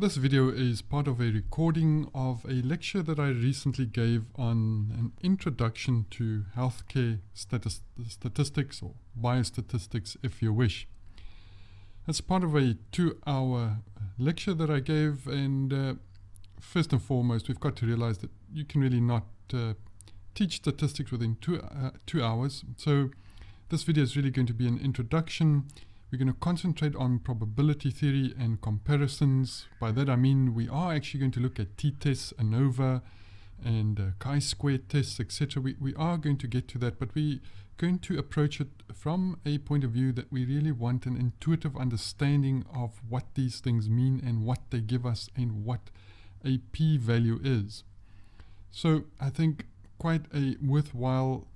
This video is part of a recording of a lecture that I recently gave on an introduction to healthcare statistics or biostatistics, if you wish. It's part of a 2-hour lecture that I gave, and first and foremost, we've got to realize that you can really not teach statistics within 2 hours. So this video is really going to be an introduction. We're going to concentrate on probability theory and comparisons. By that I mean we are actually going to look at t-tests, ANOVA, and chi-square tests, etc. We are going to get to that, but we're going to approach it from a point of view that we really want an intuitive understanding of what these things mean and what they give us and what a p-value is. So I think quite a worthwhile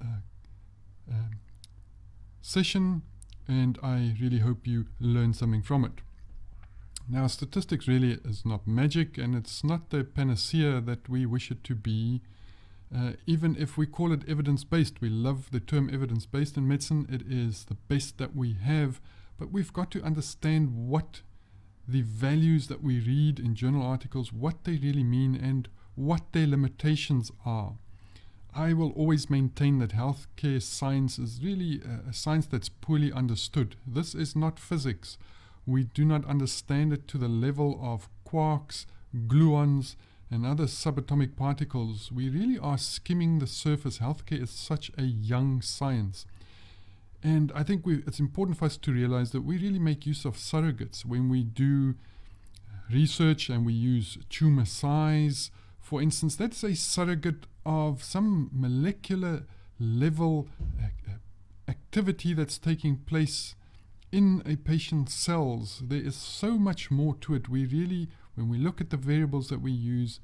session, and I really hope you learn something from it. Now, statistics really is not magic, and it's not the panacea that we wish it to be. Even if we call it evidence-based, we love the term evidence-based in medicine, it is the best that we have, but we've got to understand what the values that we read in journal articles, what they really mean and what their limitations are. I will always maintain that healthcare science is really a science that's poorly understood. This is not physics. We do not understand it to the level of quarks, gluons, and other subatomic particles. We really are skimming the surface. Healthcare is such a young science. And I think it's important for us to realize that we really make use of surrogates when we do research, and we use tumor size. For instance, that's a surrogate of some molecular level activity that's taking place in a patient's cells. There is so much more to it. We really, when we look at the variables that we use,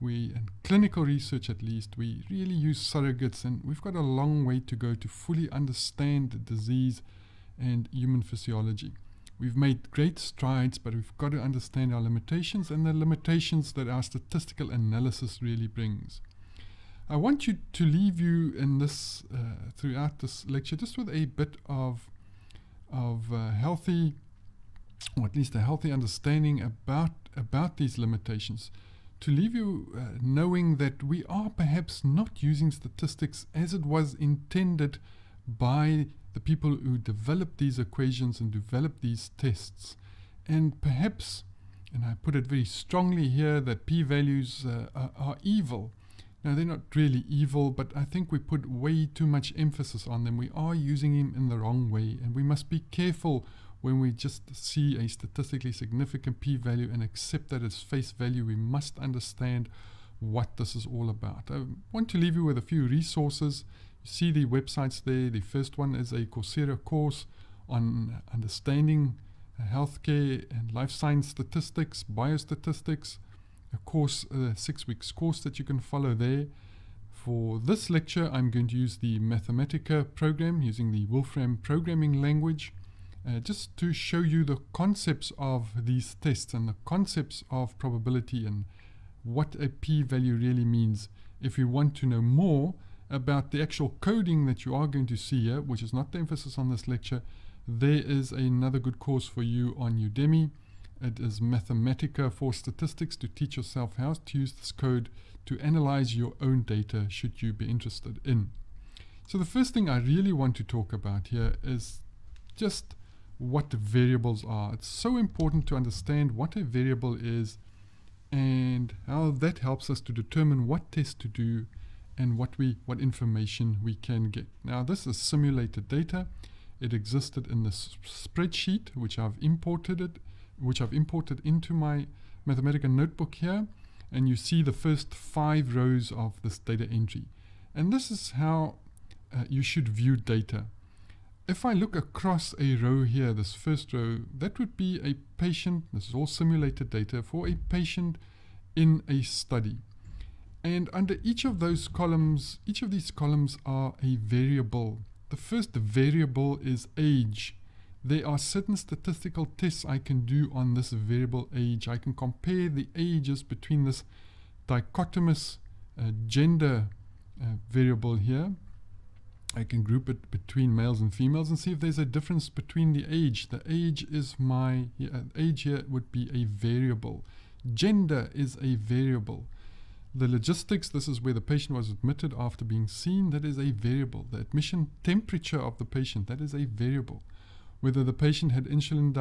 in clinical research at least, we really use surrogates, and we've got a long way to go to fully understand the disease and human physiology. We've made great strides, but we've got to understand our limitations and the limitations that our statistical analysis really brings. I want you to leave you in this, throughout this lecture, just with a bit of healthy, or at least a healthy understanding about these limitations. To leave you knowing that we are perhaps not using statistics as it was intended by the people who developed these equations and developed these tests. And perhaps, and I put it very strongly here, that p-values are evil. Now, they're not really evil, but I think we put way too much emphasis on them. We are using them in the wrong way, and we must be careful when we just see a statistically significant p-value and accept that as face value. We must understand what this is all about. I want to leave you with a few resources. You see the websites there. The first one is a Coursera course on understanding healthcare and life science statistics, biostatistics. A course, a 6-week course that you can follow there. For this lecture, I'm going to use the Mathematica program using the Wolfram programming language, just to show you the concepts of these tests and the concepts of probability and what a p-value really means. If you want to know more about the actual coding that you are going to see here, which is not the emphasis on this lecture, there is another good course for you on Udemy. It is Mathematica for Statistics, to teach yourself how to use this code to analyze your own data, should you be interested in. So the first thing I really want to talk about here is just what the variables are. It's so important to understand what a variable is and how that helps us to determine what tests to do and what information we can get. Now, this is simulated data. It existed in this spreadsheet, which I've imported it, which I've imported into my Mathematica notebook here, and you see the first 5 rows of this data entry. And this is how you should view data. If I look across a row here, this first row, that would be a patient. This is all simulated data for a patient in a study. And under each of those columns, each of these columns are a variable. The first variable is age. There are certain statistical tests I can do on this variable age. I can compare the ages between this dichotomous gender variable here. I can group it between males and females and see if there's a difference between the age. The age is age here would be a variable. Gender is a variable. The logistics, this is where the patient was admitted after being seen, that is a variable. The admission temperature of the patient, that is a variable. Whether the patient had insulin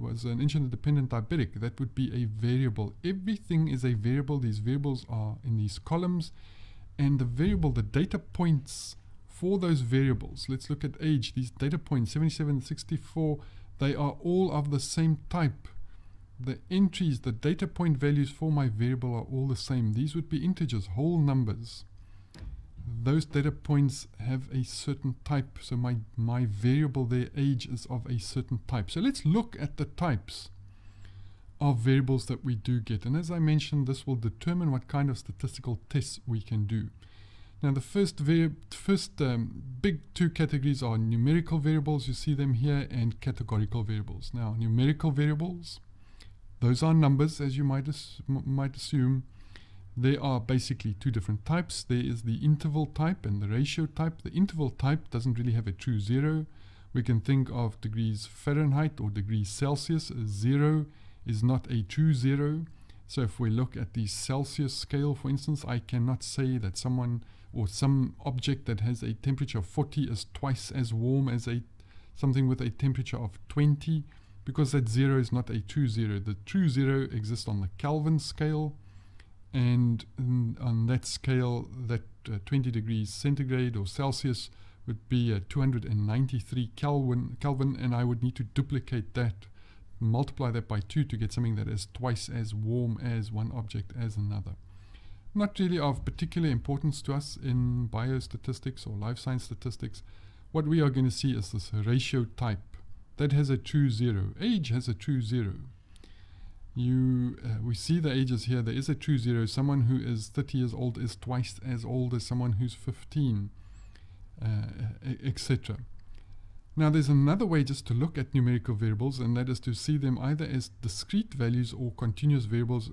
was an insulin-dependent diabetic, that would be a variable. Everything is a variable. These variables are in these columns. And the variable, the data points for those variables, let's look at age. These data points, 77, 64, they are all of the same type. The entries, the data point values for my variable are all the same. These would be integers, whole numbers. Those data points have a certain type. So my variable, their age, is of a certain type. So let's look at the types of variables that we do get. And as I mentioned, this will determine what kind of statistical tests we can do. Now the first big two categories are numerical variables, you see them here, and categorical variables. Now numerical variables, those are numbers, as you might assume. There are basically two different types. There is the interval type and the ratio type. The interval type doesn't really have a true zero. We can think of degrees Fahrenheit or degrees Celsius. A zero is not a true zero. So if we look at the Celsius scale, for instance, I cannot say that someone or some object that has a temperature of 40 is twice as warm as something with a temperature of 20. Because that zero is not a true zero. The true zero exists on the Kelvin scale, and on that scale, that 20 degrees centigrade or Celsius would be 293 Kelvin, and I would need to duplicate that, multiply that by 2 to get something that is twice as warm as one object as another. Not really of particular importance to us in biostatistics or life science statistics. What we are going to see is this ratio type. That has a true zero. Age has a true zero. We see the ages here. There is a true zero. Someone who is 30 years old is twice as old as someone who's 15, etc. Now there's another way just to look at numerical variables, and that is to see them either as discrete values or continuous values,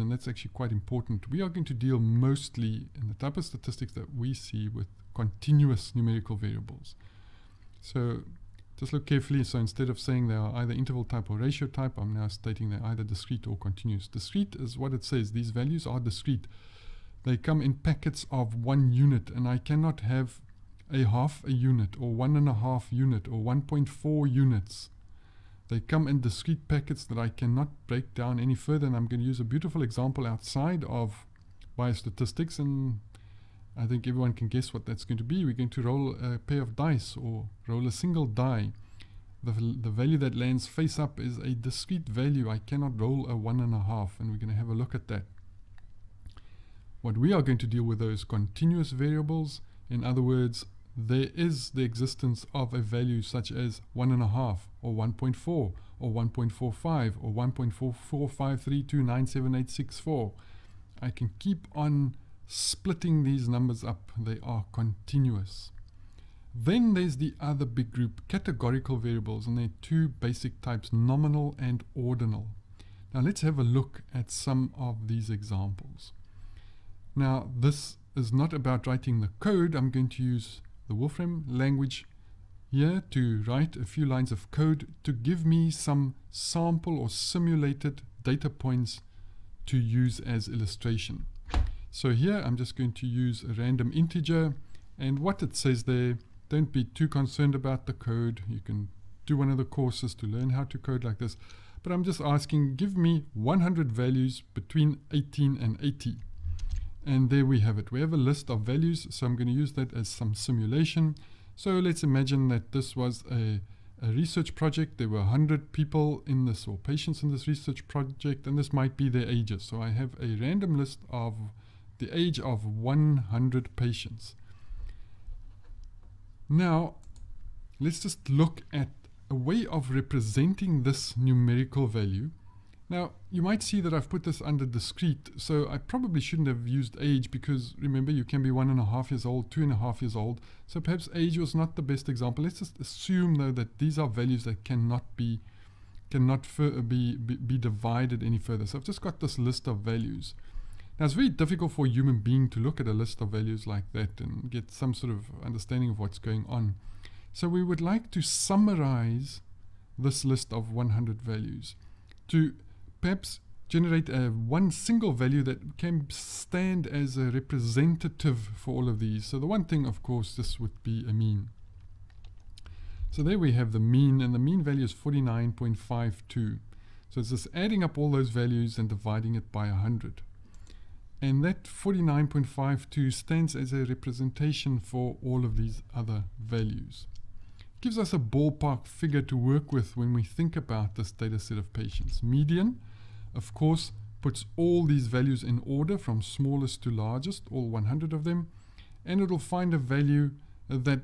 and that's actually quite important. We are going to deal mostly in the type of statistics that we see with continuous numerical variables. So just look carefully. So instead of saying they are either interval type or ratio type, I'm now stating they're either discrete or continuous. Discrete is what it says. These values are discrete. They come in packets of 1 unit, and I cannot have a half a unit or 1.5 unit or 1.4 units. They come in discrete packets that I cannot break down any further, and I'm going to use a beautiful example outside of biostatistics, and I think everyone can guess what that's going to be. We're going to roll a pair of dice or roll a single die. The value that lands face up is a discrete value. I cannot roll a 1.5, and we're going to have a look at that. What we are going to deal with is continuous variables. In other words, there is the existence of a value such as 1.5 or 1.4 or 1.45 or 1.445329786.4. I can keep on splitting these numbers up. They are continuous. Then there's the other big group, categorical variables, and there are two basic types, nominal and ordinal. Now let's have a look at some of these examples. Now this is not about writing the code. I'm going to use the Wolfram language here to write a few lines of code to give me some sample or simulated data points to use as illustration. So here I'm just going to use a random integer, and what it says there, don't be too concerned about the code. You can do one of the courses to learn how to code like this, but I'm just asking, give me 100 values between 18 and 80. And there we have it. We have a list of values, so I'm going to use that as some simulation. So let's imagine that this was a research project. There were 100 people in this, or patients in this research project, and this might be their ages. So I have a random list of the age of 100 patients. Now, let's just look at a way of representing this numerical value. Now, you might see that I've put this under discrete, so I probably shouldn't have used age, because remember, you can be 1.5 years old, 2.5 years old, so perhaps age was not the best example. Let's just assume, though, that these are values that cannot be divided any further. So I've just got this list of values. Now, it's very difficult for a human being to look at a list of values like that and get some sort of understanding of what's going on. So we would like to summarize this list of 100 values to perhaps generate one single value that can stand as a representative for all of these. So the one thing, of course, this would be a mean. So there we have the mean, and the mean value is 49.52. So it's just adding up all those values and dividing it by 100. And that 49.52 stands as a representation for all of these other values. Gives us a ballpark figure to work with when we think about this data set of patients. Median, of course, puts all these values in order from smallest to largest, all 100 of them, and it'll find a value that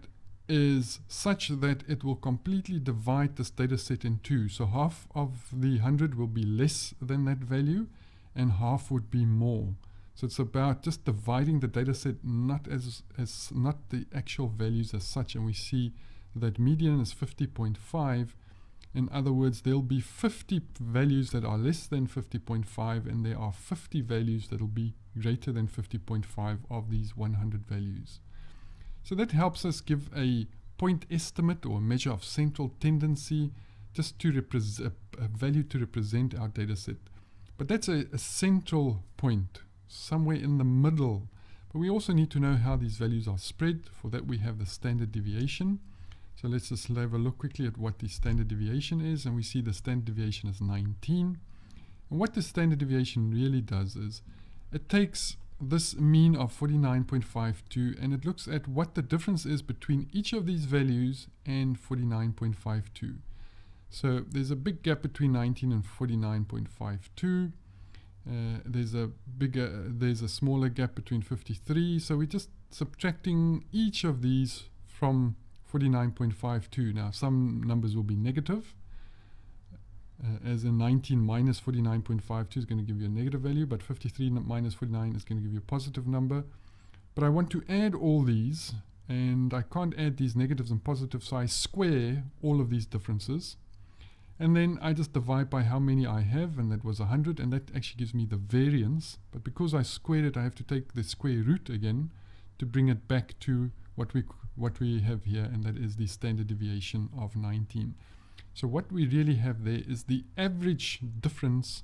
is such that it will completely divide this data set in two. So half of the 100 will be less than that value, and half would be more. So it's about just dividing the data set, not the actual values as such. And we see that median is 50.5. In other words, there'll be 50 values that are less than 50.5, and there are 50 values that'll be greater than 50.5 of these 100 values. So that helps us give a point estimate or measure of central tendency, just to represent a value to represent our data set. But that's a central point, somewhere in the middle. But we also need to know how these values are spread. For that, we have the standard deviation. So let's just have a look quickly at what the standard deviation is, and we see the standard deviation is 19. And what the standard deviation really does is it takes this mean of 49.52 and it looks at what the difference is between each of these values and 49.52. So there's a big gap between 19 and 49.52. There's a smaller gap between 53. So we're just subtracting each of these from 49.52. Now some numbers will be negative, as in 19 minus 49.52 is going to give you a negative value, but 53 minus 49 is going to give you a positive number. But I want to add all these, and I can't add these negatives and positives, so I square all of these differences. And then I just divide by how many I have, and that was 100, and that actually gives me the variance. But because I squared it, I have to take the square root again to bring it back to what we have here, and that is the standard deviation of 19. So what we really have there is the average difference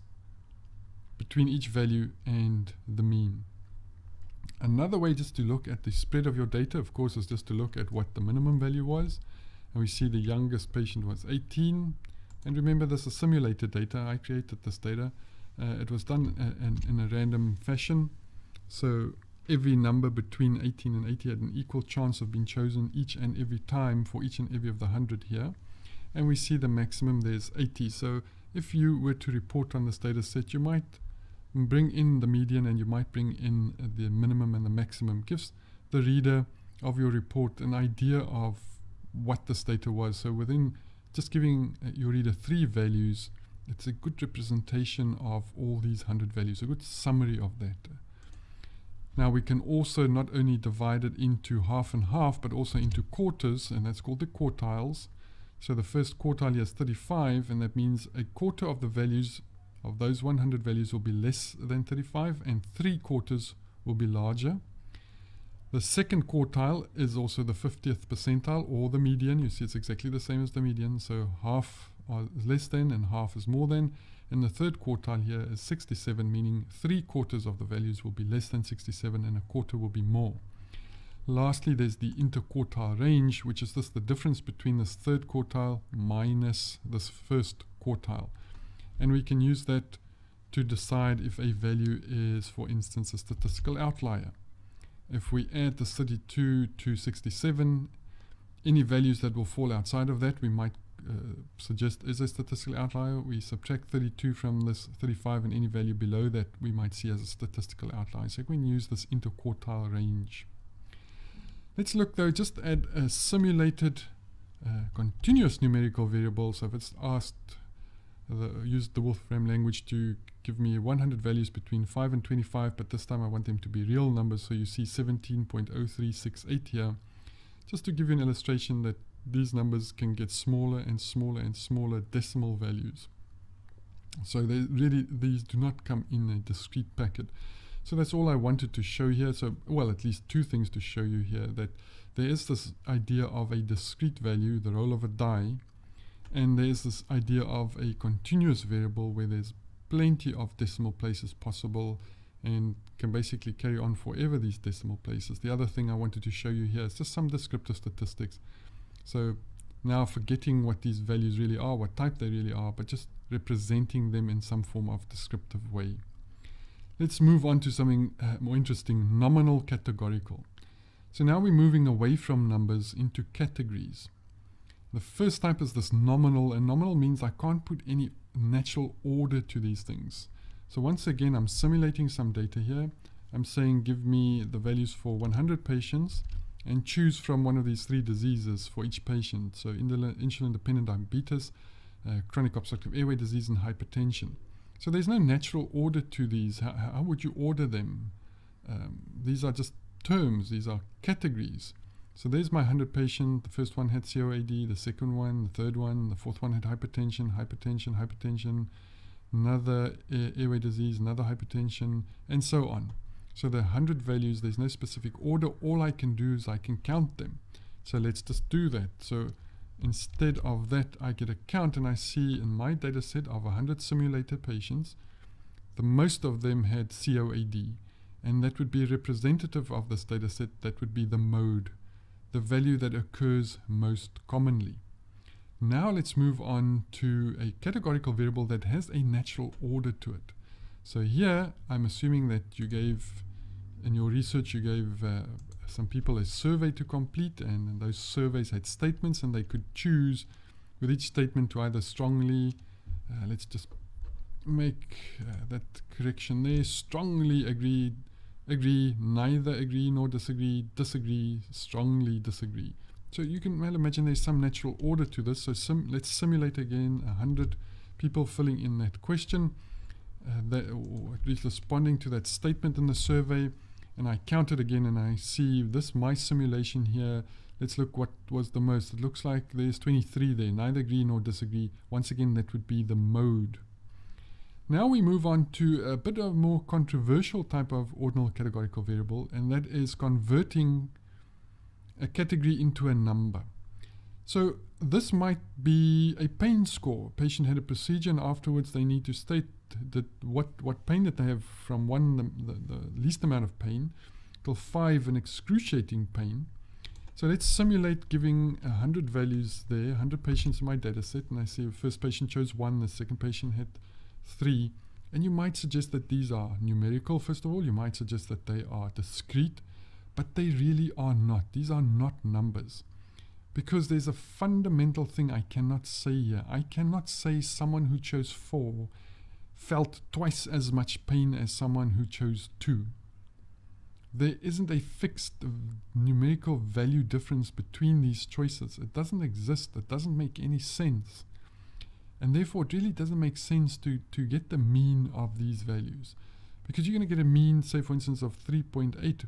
between each value and the mean. Another way just to look at the spread of your data, of course, is just to look at what the minimum value was. And we see the youngest patient was 18. And remember, this is simulated data. I created this data. It was done in a random fashion. So every number between 18 and 80 had an equal chance of being chosen each and every time for each and every of the 100 here. And we see the maximum there's 80. So if you were to report on this data set, you might bring in the median and you might bring in the minimum and the maximum. It gives the reader of your report an idea of what this data was. So within just giving your reader three values, it's a good representation of all these 100 values, a good summary of that. Now we can also not only divide it into half and half, but also into quarters, and that's called the quartiles. So the first quartile here is 35, and that means a quarter of the values of those 100 values will be less than 35, and three quarters will be larger. The second quartile is also the 50th percentile, or the median. You see it's exactly the same as the median. So half are less than and half is more than. And the third quartile here is 67, meaning three quarters of the values will be less than 67 and a quarter will be more. Lastly, there's the interquartile range, which is just the difference between this third quartile minus this first quartile. And we can use that to decide if a value is, for instance, a statistical outlier. If we add the 32 to 67, any values that will fall outside of that we might suggest is a statistical outlier. We subtract 32 from this 35, and any value below that we might see as a statistical outlier. So we can use this interquartile range. Let's look though just at a simulated continuous numerical variable. So if it's asked, used the Wolfram language to give me 100 values between 5 and 25, but this time I want them to be real numbers. So you see 17.0368 here, just to give you an illustration that these numbers can get smaller and smaller and smaller decimal values. So they really, these do not come in a discrete packet. So that's all I wanted to show here. So, well, at least two things to show you here, that there is this idea of a discrete value, the roll of a die, and there's this idea of a continuous variable where there's plenty of decimal places possible and can basically carry on forever these decimal places. The other thing I wanted to show you here is just some descriptive statistics. So now forgetting what these values really are, what type they really are, but just representing them in some form of descriptive way. Let's move on to something more interesting, nominal categorical. So now we're moving away from numbers into categories. The first type is this nominal, and nominal means I can't put any natural order to these things. So once again, I'm simulating some data here. I'm saying give me the values for 100 patients and choose from one of these three diseases for each patient. So insulin-dependent diabetes, chronic obstructive airway disease, and hypertension. So there's no natural order to these. How would you order them? These are just terms, these are categories. So there's my 100 patient, the first one had COAD, the second one, the third one, the fourth one had hypertension, hypertension, hypertension, another airway disease, another hypertension, and so on. So the 100 values, there's no specific order. All I can do is I can count them. So let's just do that. So instead of that, I get a count, and I see in my data set of 100 simulated patients, the most of them had COAD, and that would be representative of this data set. That would be the mode, the value that occurs most commonly. Now let's move on to a categorical variable that has a natural order to it. So here I'm assuming that you gave, in your research, you gave some people a survey to complete, and those surveys had statements, and they could choose with each statement to either strongly, let's just make that correction there, strongly agree, agree, neither agree nor disagree, disagree, strongly disagree. So you can well imagine there's some natural order to this. So let's simulate again 100 people filling in that question, or at least responding to that statement in the survey, and I count it again, and I see this, my simulation here. Let's look what was the most. It looks like there's 23 there, neither agree nor disagree. Once again, that would be the mode. Now we move on to a bit of a more controversial type of ordinal categorical variable, and that is converting a category into a number. So this might be a pain score. A patient had a procedure, and afterwards they need to state that what pain that they have, from 1, the least amount of pain, till 5, an excruciating pain. So let's simulate giving 100 values there, 100 patients in my data set, and I see the first patient chose 1, the second patient had 3, and you might suggest that these are numerical. First of all, you might suggest that they are discrete, but they really are not. These are not numbers, because there's a fundamental thing I cannot say here. I cannot say someone who chose 4 felt twice as much pain as someone who chose 2. There isn't a fixed numerical value difference between these choices. It doesn't exist. It doesn't make any sense. And therefore, it really doesn't make sense to get the mean of these values, because you're going to get a mean, say, for instance, of 3.8.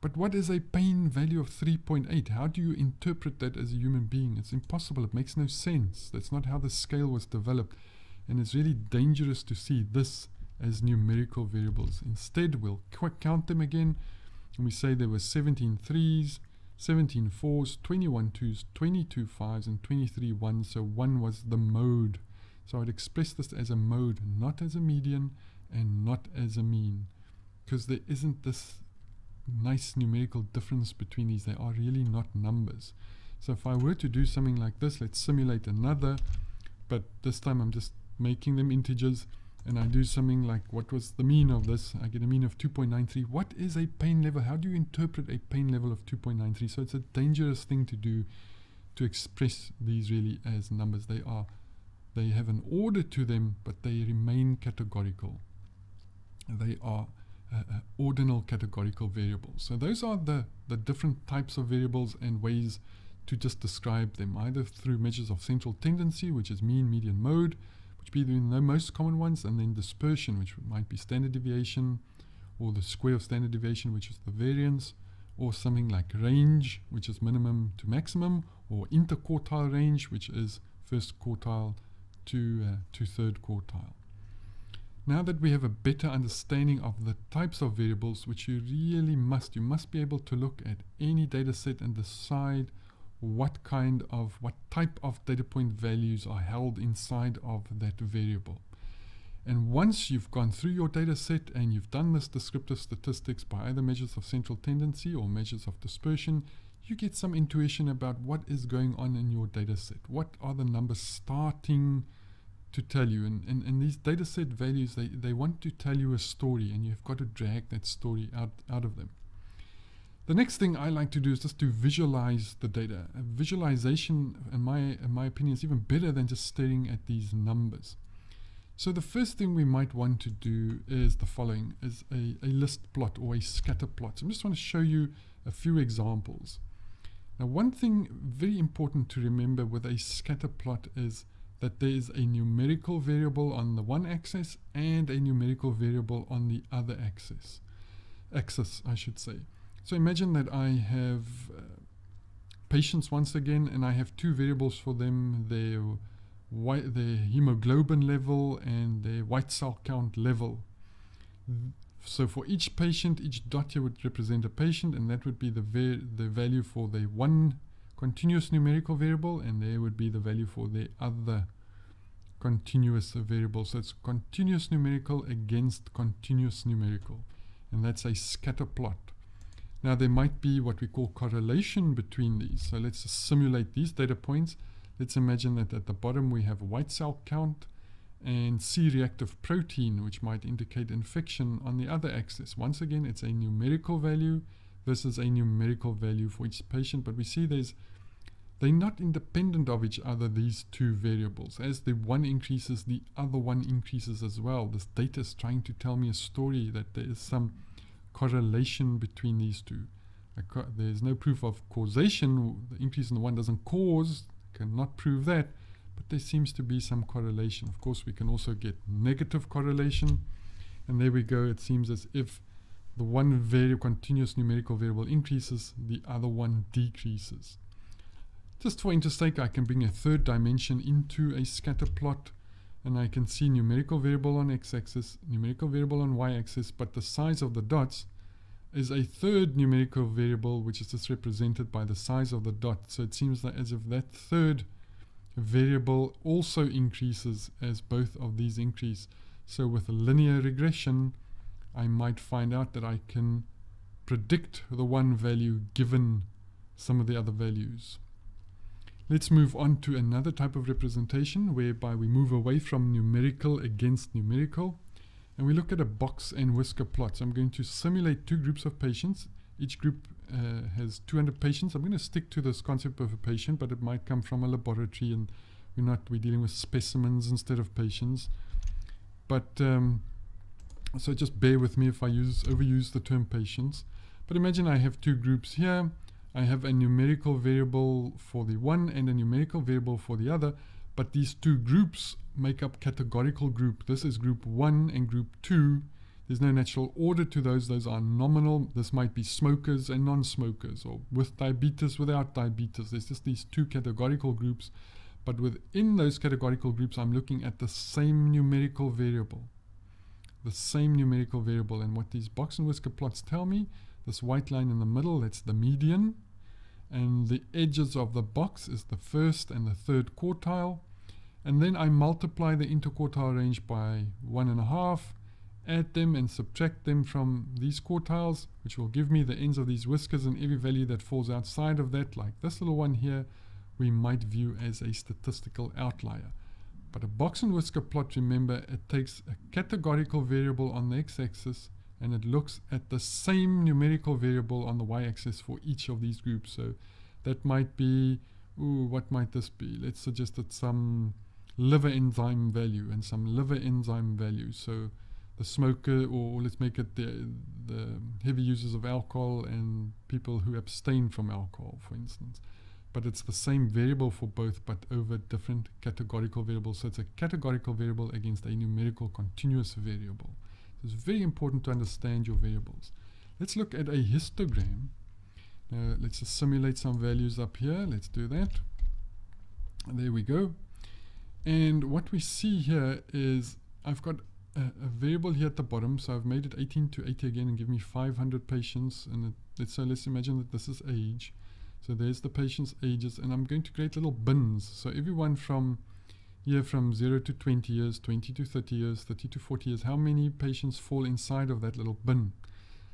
But what is a pain value of 3.8? How do you interpret that as a human being? It's impossible. It makes no sense. That's not how the scale was developed. And it's really dangerous to see this as numerical variables. Instead, we'll count them again, and we say there were 17 threes, 17 fours, 21 twos, 22 fives, and 23 ones. So 1 was the mode. So I'd express this as a mode, not as a median and not as a mean, because there isn't this nice numerical difference between these. They are really not numbers. So if I were to do something like this, let's simulate another, but this time I'm just making them integers, and I do something like, what was the mean of this? I get a mean of 2.93. What is a pain level? How do you interpret a pain level of 2.93? So it's a dangerous thing to do, to express these really as numbers. They have an order to them, but they remain categorical. They are ordinal categorical variables. So those are the different types of variables and ways to just describe them, either through measures of central tendency, which is mean, median, mode, which be the most common ones, and then dispersion, which might be standard deviation, or the square of standard deviation, which is the variance, or something like range, which is minimum to maximum, or interquartile range, which is first quartile to third quartile. Now that we have a better understanding of the types of variables, which you really must, be able to look at any data set and decide what type of data point values are held inside of that variable. And once you've gone through your data set and you've done this descriptive statistics by either measures of central tendency or measures of dispersion, you get some intuition about what is going on in your data set. What are the numbers starting to tell you? And these data set values, they want to tell you a story, and you've got to drag that story out of them. The next thing I like to do is just to visualize the data. Visualization, in my opinion, is even better than just staring at these numbers. So the first thing we might want to do is the following, is a list plot or a scatter plot. So I'm just want to show you a few examples. Now, one thing very important to remember with a scatter plot is that there is a numerical variable on the one axis and a numerical variable on the other axis. So imagine that I have patients once again, and I have two variables for them, their hemoglobin level and their white cell count level. So for each patient, each dot here would represent a patient, and that would be the value for the one continuous numerical variable, and there would be the value for the other continuous variable. So it's continuous numerical against continuous numerical, and that's a scatter plot. Now there might be what we call correlation between these. So let's just simulate these data points. Let's imagine that at the bottom we have white cell count and C-reactive protein, which might indicate infection, on the other axis. Once again, it's a numerical value versus a numerical value for each patient, but we see they're not independent of each other, these two variables. As the one increases, the other one increases as well. This data is trying to tell me a story that there is some correlation between these two. There's no proof of causation. The increase in the one doesn't cause, cannot prove that, but there seems to be some correlation. Of course, we can also get negative correlation, and there we go. It seems as if the one continuous numerical variable increases, the other one decreases. Just for interest's sake, I can bring a third dimension into a scatter plot, and I can see numerical variable on x-axis, numerical variable on y-axis, but the size of the dots is a third numerical variable, which is just represented by the size of the dot. So it seems that as if that third variable also increases as both of these increase. So with a linear regression, I might find out that I can predict the one value given some of the other values. Let's move on to another type of representation whereby we move away from numerical against numerical, and we look at a box and whisker plot. So I'm going to simulate two groups of patients. Each group has 200 patients. I'm going to stick to this concept of a patient, but it might come from a laboratory, and we're dealing with specimens instead of patients. But so just bear with me if I overuse the term patients. But imagine I have two groups here. I have a numerical variable for the one and a numerical variable for the other, but these two groups make up categorical group. This is group 1 and group 2. There's no natural order to those. Those are nominal. This might be smokers and non-smokers, or with diabetes, without diabetes. There's just these two categorical groups, but within those categorical groups, I'm looking at the same numerical variable. And what these box and whisker plots tell me, this white line in the middle, that's the median, and the edges of the box is the first and the third quartile. And then I multiply the interquartile range by 1.5, add them and subtract them from these quartiles, which will give me the ends of these whiskers, and every value that falls outside of that, like this little one here, we might view as a statistical outlier. But a box and whisker plot, remember, it takes a categorical variable on the x-axis, and it looks at the same numerical variable on the y-axis for each of these groups. So that might be, what might this be? Let's suggest that some liver enzyme value and some liver enzyme value. So the smoker, or let's make it the heavy users of alcohol and people who abstain from alcohol, for instance. But it's the same variable for both, but over different categorical variables. So it's a categorical variable against a numerical continuous variable. So it's very important to understand your variables. Let's look at a histogram. Now let's just simulate some values up here. Let's do that. There we go. And what we see here is I've got a variable here at the bottom. So I've made it 18 to 80 again and give me 500 patients. And let's imagine that this is age. So there's the patient's ages. And I'm going to create little bins. So everyone from year from 0 to 20 years, 20 to 30 years, 30 to 40 years, how many patients fall inside of that little bin?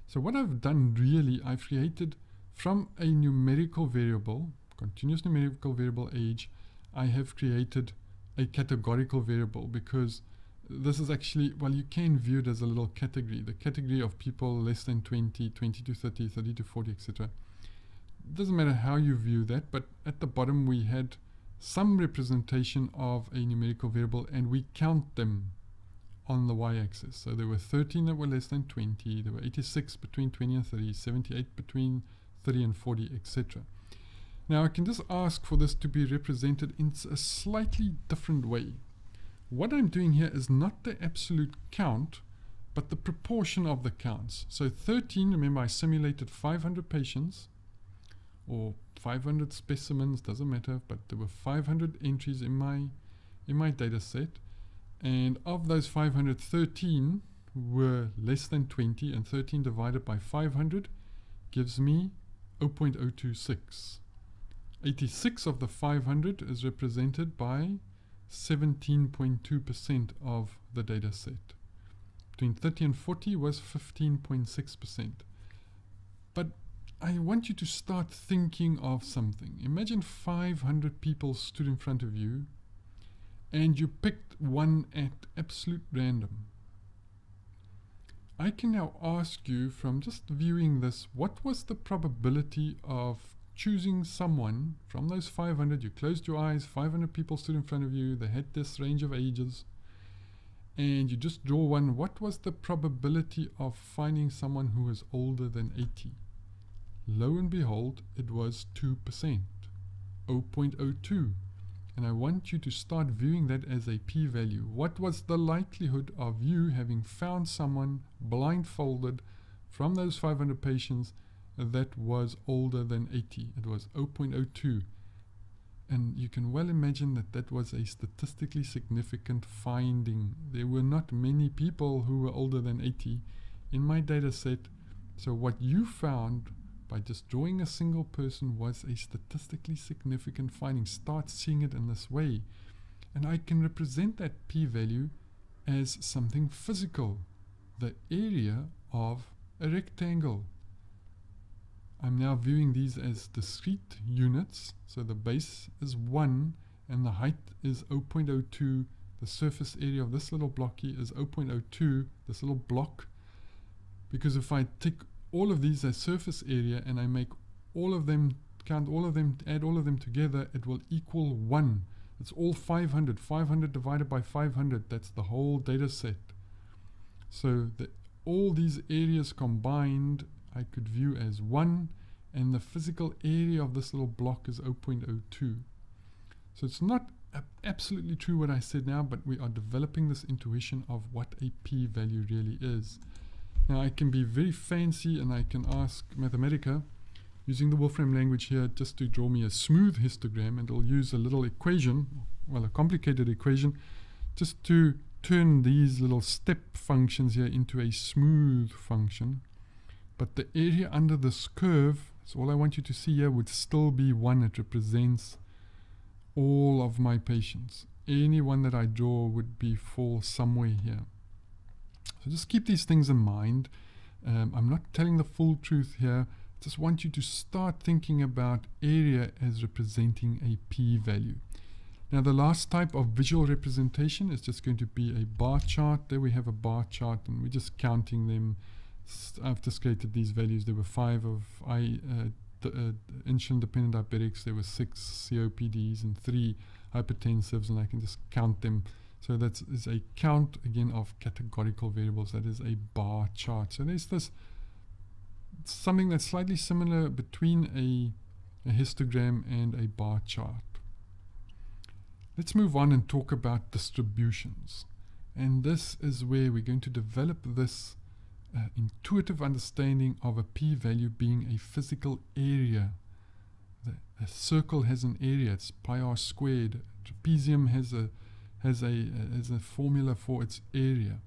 So what I've done really, I've created from a numerical variable, continuous numerical variable age, I have created a categorical variable, because this is actually, well, you can view it as a little category, the category of people less than 20, 20 to 30, 30 to 40, etc. Doesn't matter how you view that, but at the bottom we had some representation of a numerical variable, and we count them on the y-axis. So there were 13 that were less than 20, there were 86 between 20 and 30, 78 between 30 and 40, etc. Now I can just ask for this to be represented in a slightly different way. What I'm doing here is not the absolute count, but the proportion of the counts. So 13, remember I simulated 500 patients, or 500 specimens, doesn't matter, but there were 500 entries in my data set, and of those 500, 13 were less than 20, and 13 divided by 500 gives me 0.026. 86 of the 500 is represented by 17.2% of the data set. Between 30 and 40 was 15.6%. But I want you to start thinking of something. Imagine 500 people stood in front of you and you picked one at absolute random. I can now ask you, from just viewing this, what was the probability of choosing someone from those 500? You closed your eyes, 500 people stood in front of you, they had this range of ages, and you just draw one. What was the probability of finding someone who was older than 80? Lo and behold, it was 2%, 0.02. And I want you to start viewing that as a p-value. What was the likelihood of you having found someone blindfolded from those 500 patients that was older than 80? It was 0.02. And you can well imagine that that was a statistically significant finding. There were not many people who were older than 80 in my data set. So what you found by just drawing a single person was a statistically significant finding. Start seeing it in this way. And I can represent that p-value as something physical, the area of a rectangle. I'm now viewing these as discrete units. So the base is 1 and the height is 0.02. The surface area of this little block here is 0.02, this little block. Because if I take all of these as surface area and I make all of them, count all of them, add all of them together, it will equal 1. It's all 500. 500 divided by 500, that's the whole data set. So all these areas combined I could view as 1, and the physical area of this little block is 0.02. So it's not absolutely true what I said now, but we are developing this intuition of what a p-value really is. Now I can be very fancy and I can ask Mathematica, using the Wolfram language here, just to draw me a smooth histogram, and it'll use a little equation, well, a complicated equation, just to turn these little step functions here into a smooth function. But the area under this curve, so all I want you to see here, would still be 1. It represents all of my patients. Any one that I draw would be fall somewhere here. So just keep these things in mind. I'm not telling the full truth here. Just want you to start thinking about area as representing a p-value. Now the last type of visual representation is just going to be a bar chart. There we have a bar chart and we're just counting them. I've just created these values. There were 5 of insulin-dependent diabetics. There were 6 COPDs and 3 hypertensives, and I can just count them. So that is a count, again, of categorical variables. That is a bar chart. So there's this something that's slightly similar between a histogram and a bar chart. Let's move on and talk about distributions. And this is where we're going to develop this intuitive understanding of a p-value being a physical area. A circle has an area. It's pi r squared. A trapezium has a formula for its area.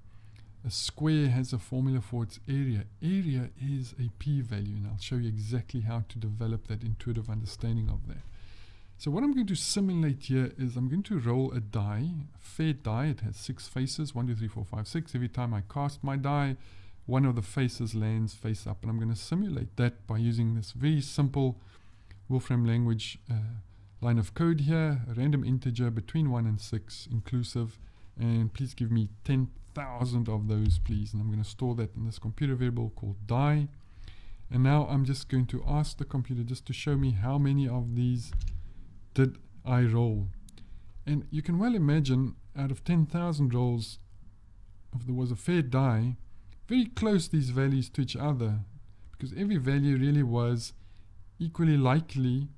A square has a formula for its area. Area is a p-value, and I'll show you exactly how to develop that intuitive understanding of that. So what I'm going to simulate here is I'm going to roll a die, a fair die. It has 6 faces, 1, 2, 3, 4, 5, 6. Every time I cast my die, one of the faces lands face up, and I'm going to simulate that by using this very simple Wolfram language line of code here, a random integer between 1 and 6 inclusive, and please give me 10,000 of those, please. And I'm going to store that in this computer variable called die. And now I'm just going to ask the computer just to show me how many of these did I roll. And you can well imagine, out of 10,000 rolls, if there was a fair die, very close these values to each other, because every value really was equally likely,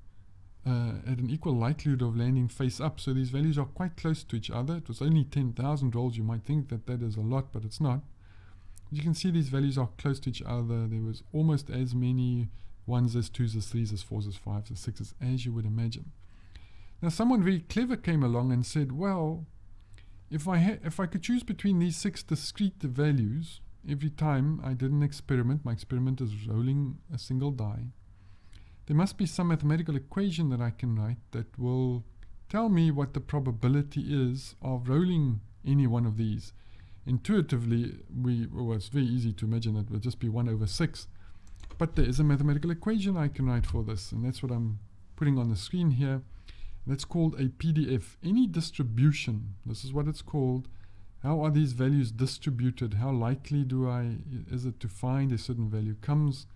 at an equal likelihood of landing face up. So these values are quite close to each other. It was only 10,000 rolls. You might think that that is a lot, but it's not. You can see these values are close to each other. There was almost as many 1s as 2s as 3s as 4s as 5s as 6s as you would imagine. Now someone very clever came along and said, well, if I could choose between these 6 discrete values every time I did an experiment, my experiment is rolling a single die, there must be some mathematical equation that I can write that will tell me what the probability is of rolling any one of these. Intuitively, well, it's very easy to imagine that it would just be 1/6, but there is a mathematical equation I can write for this, and that's what I'm putting on the screen here. That's called a PDF. Any distribution, this is what it's called. How are these values distributed? How likely is it to find a certain value comes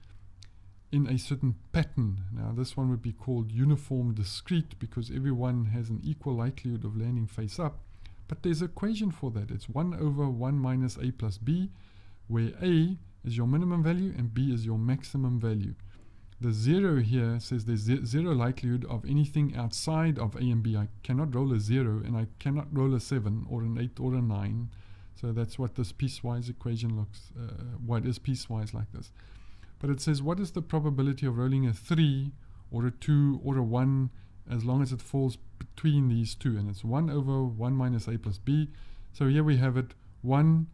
in a certain pattern? Now this one would be called uniform discrete, because everyone has an equal likelihood of landing face up. But there's an equation for that. It's 1/1 minus a plus b, where a is your minimum value and b is your maximum value. The 0 here says there's 0 likelihood of anything outside of a and b. I cannot roll a 0, and I cannot roll a 7 or an 8 or a 9. So that's what this piecewise equation looks, what is piecewise like this. But it says, what is the probability of rolling a 3 or a 2 or a 1 as long as it falls between these two? And it's 1/1 minus a plus b. So here we have it, 1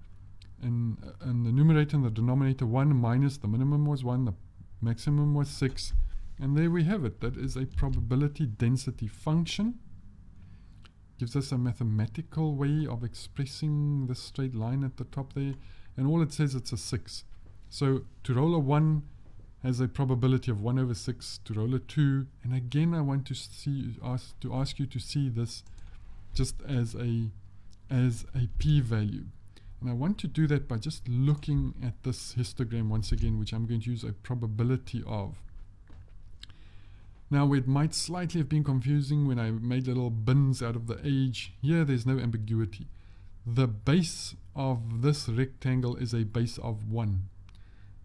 and the numerator and the denominator 1 minus the minimum was 1, the maximum was 6, and there we have it. That is a probability density function. Gives us a mathematical way of expressing the straight line at the top there, and all it says, it's a 6. So to roll a 1 has a probability of 1/6, to roll a 2, and again I want to ask you to see this just as a p-value. And I want to do that by just looking at this histogram once again, which I'm going to use a probability of. Now it might slightly have been confusing when I made little bins out of the age. Here there's no ambiguity. The base of this rectangle is a base of 1.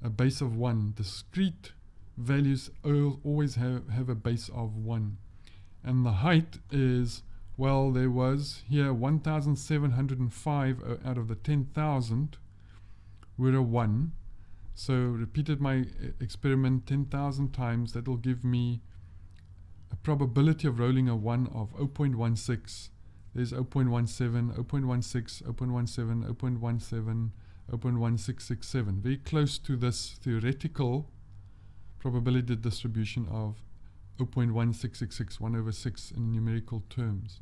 A base of 1. Discrete values always have a base of 1. And the height is, well, there was here 1,705 out of the 10,000 were a 1. So repeated my experiment 10,000 times. That will give me a probability of rolling a 1 of 0.16. There's 0.17, 0.16, 0.17, 0.17, 0.1667. Very close to this theoretical probability distribution of 0.1666, 1/6 in numerical terms.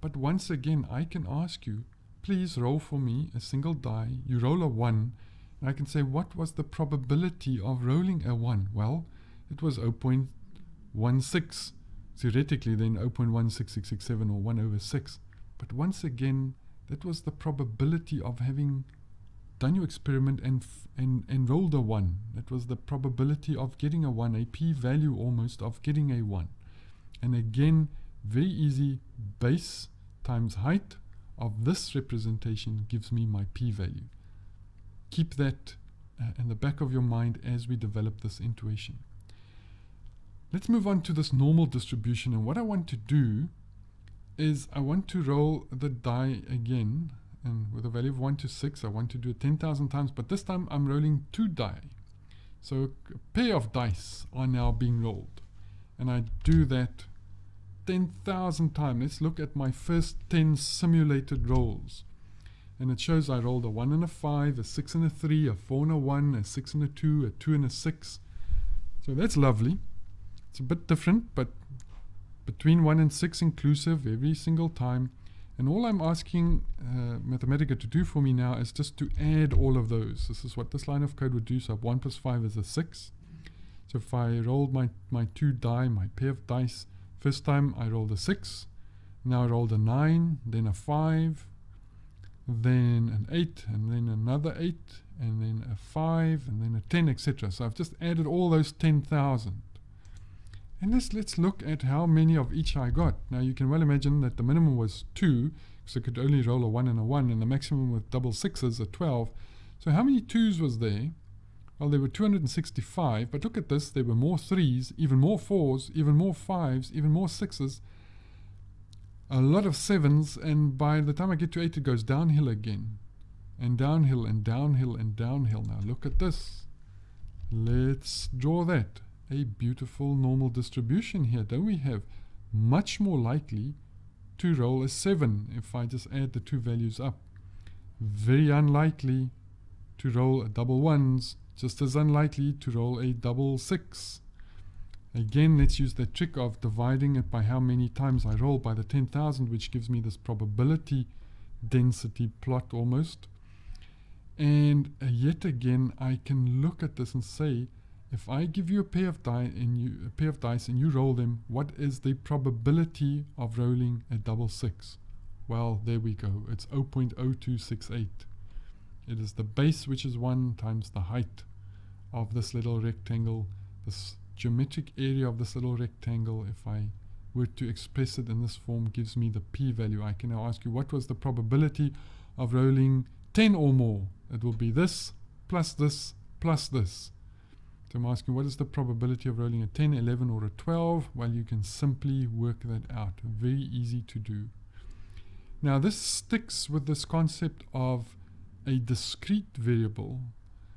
But once again, I can ask you, please roll for me a single die. You roll a 1, and I can say, what was the probability of rolling a 1? Well, it was 0.16, theoretically then 0.16667 or 1/6. But once again, that was the probability of having done your experiment and rolled a 1. That was the probability of getting a 1, a p-value almost of getting a 1. And again, very easy, base times height of this representation gives me my p-value. Keep that in the back of your mind as we develop this intuition. Let's move on to this normal distribution, and what I want to do is I want to roll the die again, and with a value of 1 to 6. I want to do it 10,000 times, but this time I'm rolling 2 die. So a pair of dice are now being rolled, and I do that 10,000 times. Let's look at my first 10 simulated rolls, and it shows I rolled a 1 and a 5, a 6 and a 3, a 4 and a 1, a 6 and a 2, a 2 and a 6. So that's lovely. It's a bit different, but between 1 and 6 inclusive every single time. And all I'm asking Mathematica to do for me now is just to add all of those. This is what this line of code would do. So 1 plus 5 is a 6. So if I rolled my two die, my pair of dice, first time I rolled a 6. Now I rolled a 9, then a 5, then an 8, and then another 8, and then a 5, and then a 10, etc. So I've just added all those 10,000. And let's look at how many of each I got. Now you can well imagine that the minimum was 2, because I could only roll a 1 and a 1, and the maximum with double 6s are 12. So how many 2s was there? Well, there were 265, but look at this, there were more 3s, even more 4s, even more 5s, even more 6s, a lot of 7s, and by the time I get to 8 it goes downhill again. And downhill, and downhill, and downhill. Now look at this. Let's draw that. A beautiful normal distribution here. Don't we have much more likely to roll a 7 if I just add the two values up. Very unlikely to roll a double 1s, just as unlikely to roll a double 6. Again, let's use the trick of dividing it by how many times I roll by the 10,000, which gives me this probability density plot almost. And yet again, I can look at this and say, if I give you a pair of dice and you roll them, what is the probability of rolling a double 6? Well, there we go. It's 0.0268. It is the base, which is 1, times the height of this little rectangle, this geometric area of this little rectangle. If I were to express it in this form, gives me the p-value. I can now ask you, what was the probability of rolling 10 or more? It will be this, plus this, plus this. So I'm asking, what is the probability of rolling a 10, 11, or a 12? Well, you can simply work that out. Very easy to do. Now, this sticks with this concept of a discrete variable,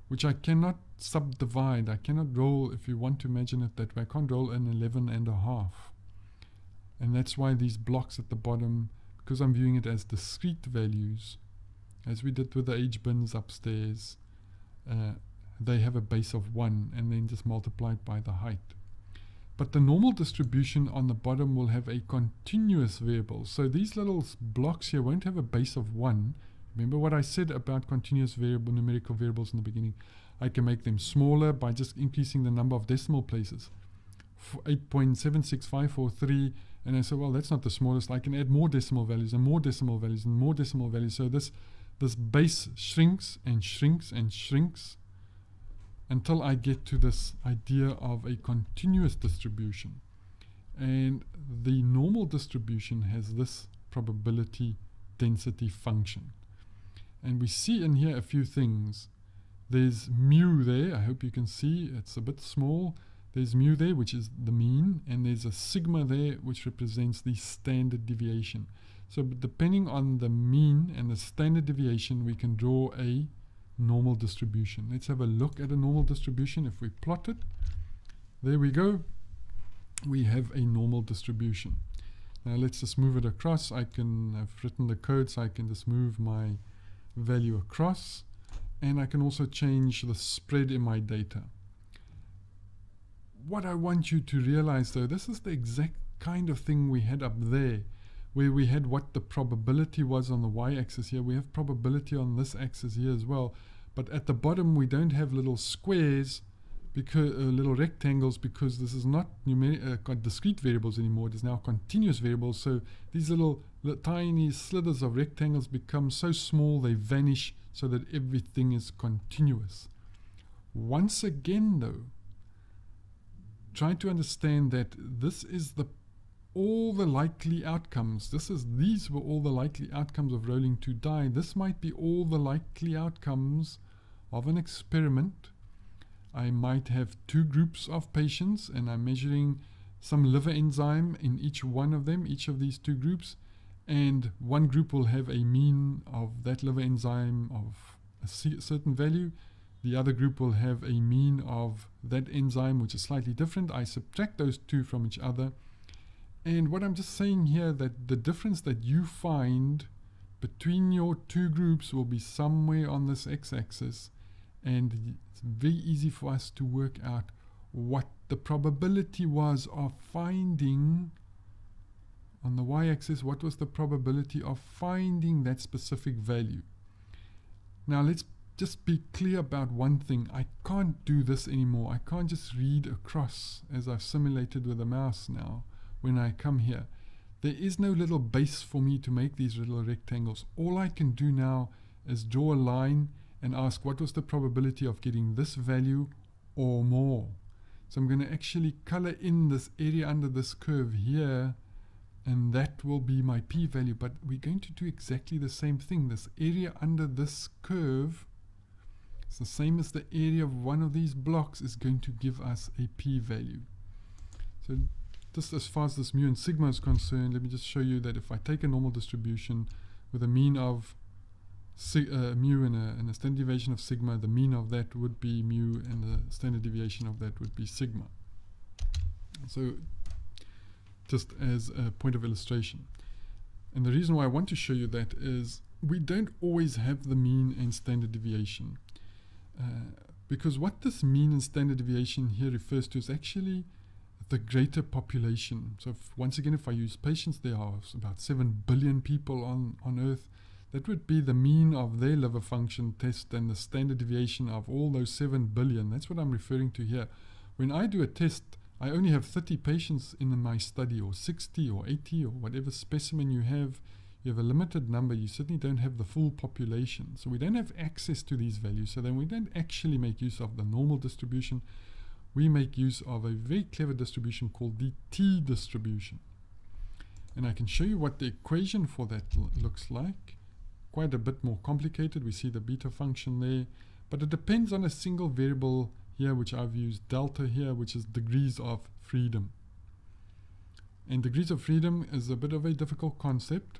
which I cannot subdivide. I cannot roll, if you want to imagine it that way, I can't roll an 11 and a half. And that's why these blocks at the bottom, because I'm viewing it as discrete values, as we did with the age bins upstairs, they have a base of 1 and then just multiplied by the height. But the normal distribution on the bottom will have a continuous variable. So these little blocks here won't have a base of 1. Remember what I said about continuous variable numerical variables in the beginning. I can make them smaller by just increasing the number of decimal places. 8.76543, and I say, well, that's not the smallest. I can add more decimal values and more decimal values and more decimal values. So this base shrinks and shrinks and shrinks, until I get to this idea of a continuous distribution. And the normal distribution has this probability density function. And we see in here a few things. There's mu there, I hope you can see, it's a bit small. There's mu there, which is the mean, and there's a sigma there, which represents the standard deviation. So depending on the mean and the standard deviation, we can draw a normal distribution. Let's have a look at a normal distribution. If we plot it, there we go. We have a normal distribution. Now let's just move it across. I've written the code, so I can just move my value across, and I can also change the spread in my data. What I want you to realize though, this is the exact kind of thing we had up there, where we had what the probability was on the y-axis here. We have probability on this axis here as well. But at the bottom, we don't have little squares, because little rectangles, because this is not discrete variables anymore. It is now continuous variables. So these little tiny slithers of rectangles become so small they vanish, so that everything is continuous. Once again, though, try to understand that this is all the likely outcomes. These were all the likely outcomes of rolling two die. This might be all the likely outcomes of an experiment. I might have two groups of patients, and I'm measuring some liver enzyme in each one of them, each of these two groups, and one group will have a mean of that liver enzyme of a certain value. The other group will have a mean of that enzyme, which is slightly different. I subtract those two from each other. And what I'm just saying here, that the difference that you find between your two groups will be somewhere on this x-axis, and it's very easy for us to work out what the probability was of finding on the y-axis, what was the probability of finding that specific value. Now let's just be clear about one thing. I can't do this anymore. I can't just read across as I've simulated with a mouse now when I come here. There is no little base for me to make these little rectangles. All I can do now is draw a line and ask what was the probability of getting this value or more. So I'm going to actually color in this area under this curve here, and that will be my p-value. But we're going to do exactly the same thing. This area under this curve, it's the same as the area of one of these blocks, is going to give us a p-value. So just as far as this mu and sigma is concerned, let me just show you that if I take a normal distribution with a mean of mu and a standard deviation of sigma, the mean of that would be mu and the standard deviation of that would be sigma. So just as a point of illustration. And the reason why I want to show you that is we don't always have the mean and standard deviation. Because what this mean and standard deviation here refers to is actually the greater population. So once again, if I use patients, there are about 7 billion people on Earth. That would be the mean of their liver function test and the standard deviation of all those 7 billion. That's what I'm referring to here. When I do a test, I only have 30 patients in my study, or 60 or 80 or whatever specimen you have. You have a limited number. You certainly don't have the full population. So we don't have access to these values. So then we don't actually make use of the normal distribution. We make use of a very clever distribution called the t-distribution. And I can show you what the equation for that looks like. Quite a bit more complicated. We see the beta function there. But it depends on a single variable here, which I've used delta here, which is degrees of freedom. And degrees of freedom is a bit of a difficult concept.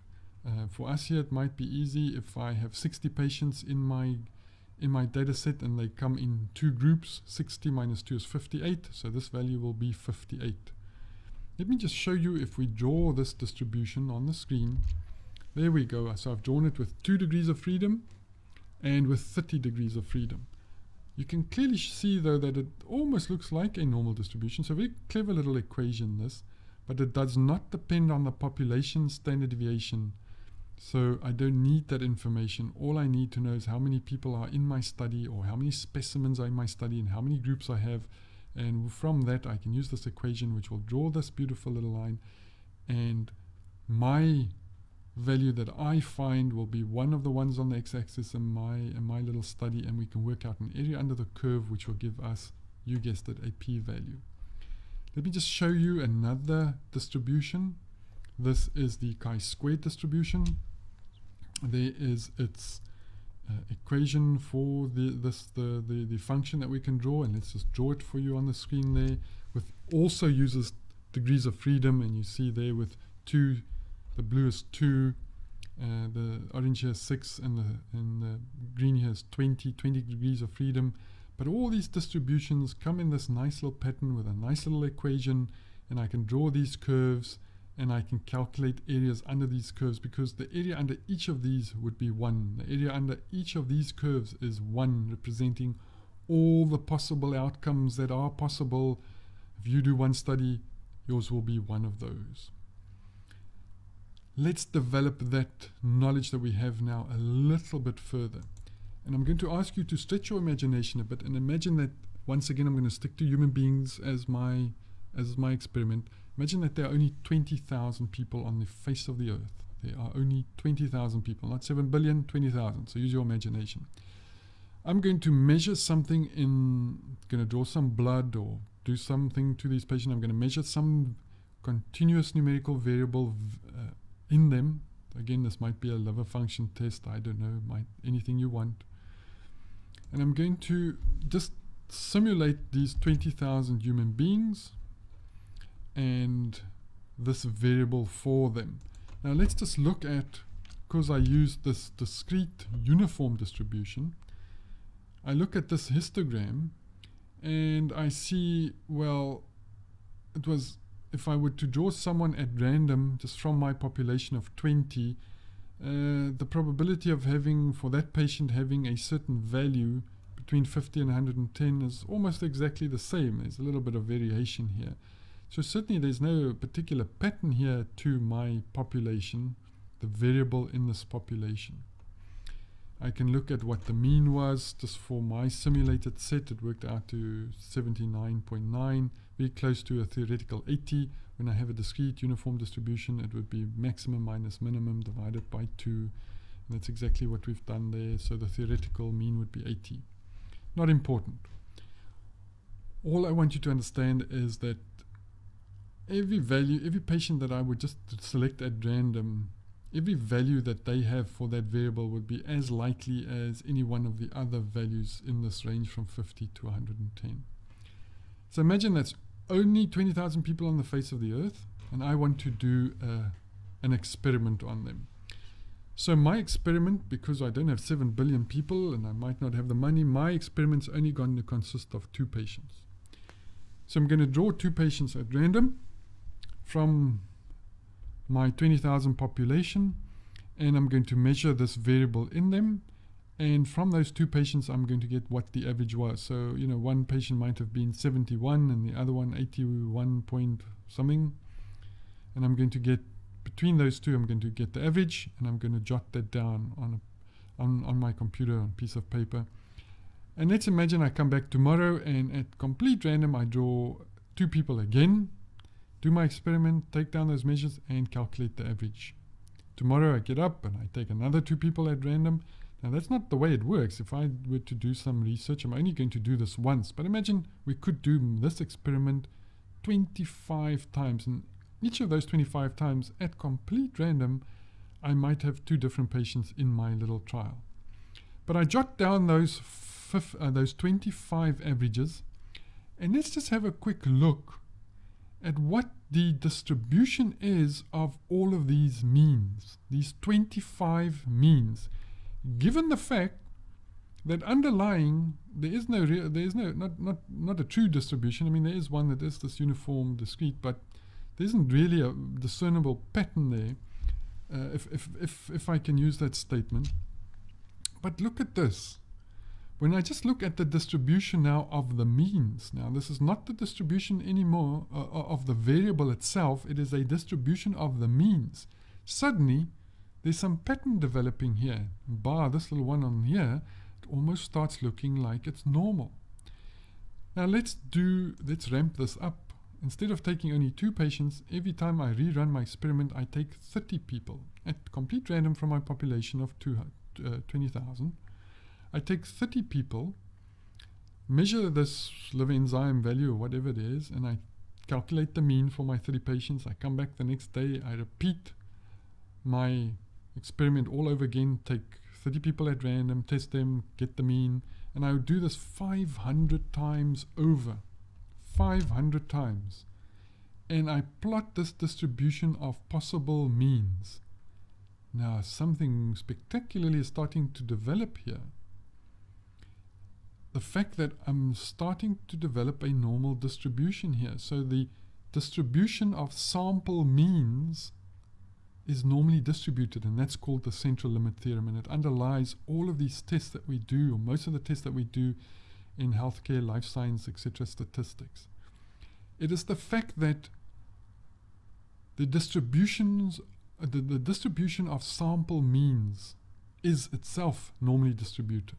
For us here, it might be easy if I have 60 patients in my data set and they come in two groups. 60 minus 2 is 58, so this value will be 58. Let me just show you if we draw this distribution on the screen. There we go. So I've drawn it with 2 degrees of freedom and with 30 degrees of freedom. You can clearly see, though, that it almost looks like a normal distribution. So very clever little equation, this. But it does not depend on the population standard deviation. So I don't need that information. All I need to know is how many people are in my study, or how many specimens are in my study, and how many groups I have. And from that, I can use this equation, which will draw this beautiful little line. And my value that I find will be one of the ones on the x-axis in my little study, and we can work out an area under the curve, which will give us, you guessed it, a p-value. Let me just show you another distribution. This is the chi-squared distribution. There is its equation for the function that we can draw, and let's just draw it for you on the screen there. With also uses degrees of freedom, and you see there with 2. The blue is 2, the orange here is 6, and the green here is 20 degrees of freedom. But all these distributions come in this nice little pattern with a nice little equation, and I can draw these curves, and I can calculate areas under these curves, because the area under each of these would be 1. The area under each of these curves is 1, representing all the possible outcomes that are possible. If you do one study, yours will be one of those. Let's develop that knowledge that we have now a little bit further. And I'm going to ask you to stretch your imagination a bit and imagine that, once again, I'm going to stick to human beings as my experiment. Imagine that there are only 20,000 people on the face of the earth. There are only 20,000 people, not 7 billion, 20,000. So use your imagination. I'm going to measure something going to draw some blood or do something to these patients. I'm going to measure some continuous numerical variable in them. Again, this might be a liver function test, I don't know, anything you want. And I'm going to just simulate these 20,000 human beings and this variable for them. Now let's just look at, because I use this discrete uniform distribution, I look at this histogram and I see, well, it was, if I were to draw someone at random, just from my population of 20, the probability of that patient having a certain value between 50 and 110 is almost exactly the same. There's a little bit of variation here. So certainly there's no particular pattern here to my population, the variable in this population. I can look at what the mean was. Just for my simulated set, it worked out to 79.9, very close to a theoretical 80. When I have a discrete uniform distribution, it would be maximum minus minimum divided by 2. And that's exactly what we've done there. So the theoretical mean would be 80. Not important. All I want you to understand is that every value, every patient that I would just select at random, every value that they have for that variable would be as likely as any one of the other values in this range from 50 to 110. So imagine that's only 20,000 people on the face of the earth, and I want to do an experiment on them. So my experiment, because I don't have 7 billion people and I might not have the money, my experiment's only going to consist of 2 patients. So I'm going to draw 2 patients at random from my 20,000 population, and I'm going to measure this variable in them, and from those 2 patients I'm going to get what the average was. So, you know, one patient might have been 71 and the other one 81 point something, and I'm going to get between those 2, I'm going to get the average, and I'm going to jot that down on my computer on a piece of paper. And let's imagine I come back tomorrow and at complete random I draw 2 people again, do my experiment, take down those measures, and calculate the average. Tomorrow I get up and I take another 2 people at random. Now that's not the way it works. If I were to do some research, I'm only going to do this once. But imagine we could do this experiment 25 times. And each of those 25 times, at complete random, I might have 2 different patients in my little trial. But I jot down those 25 averages. And let's just have a quick look at what the distribution is of all of these means, these 25 means, given the fact that underlying there is no real, there is no not a true distribution. I mean, there is one that is this uniform discrete, but there isn't really a discernible pattern there, if I can use that statement. But look at this. When I just look at the distribution now of the means, now this is not the distribution anymore of the variable itself, it is a distribution of the means. Suddenly, there's some pattern developing here. Bar this little one on here, it almost starts looking like it's normal. Now let's ramp this up. Instead of taking only 2 patients, every time I rerun my experiment, I take 30 people at complete random from my population of 20,000. I take 30 people, measure this liver enzyme value or whatever it is, and I calculate the mean for my 30 patients. I come back the next day, I repeat my experiment all over again, take 30 people at random, test them, get the mean, and I would do this 500 times over, 500 times. And I plot this distribution of possible means. Now something spectacularly is starting to develop here. The fact that I'm starting to develop a normal distribution here. So the distribution of sample means is normally distributed, and that's called the central limit theorem, and it underlies all of these tests that we do, or most of the tests that we do in healthcare, life science, etc., statistics. It is the fact that the distribution of sample means is itself normally distributed.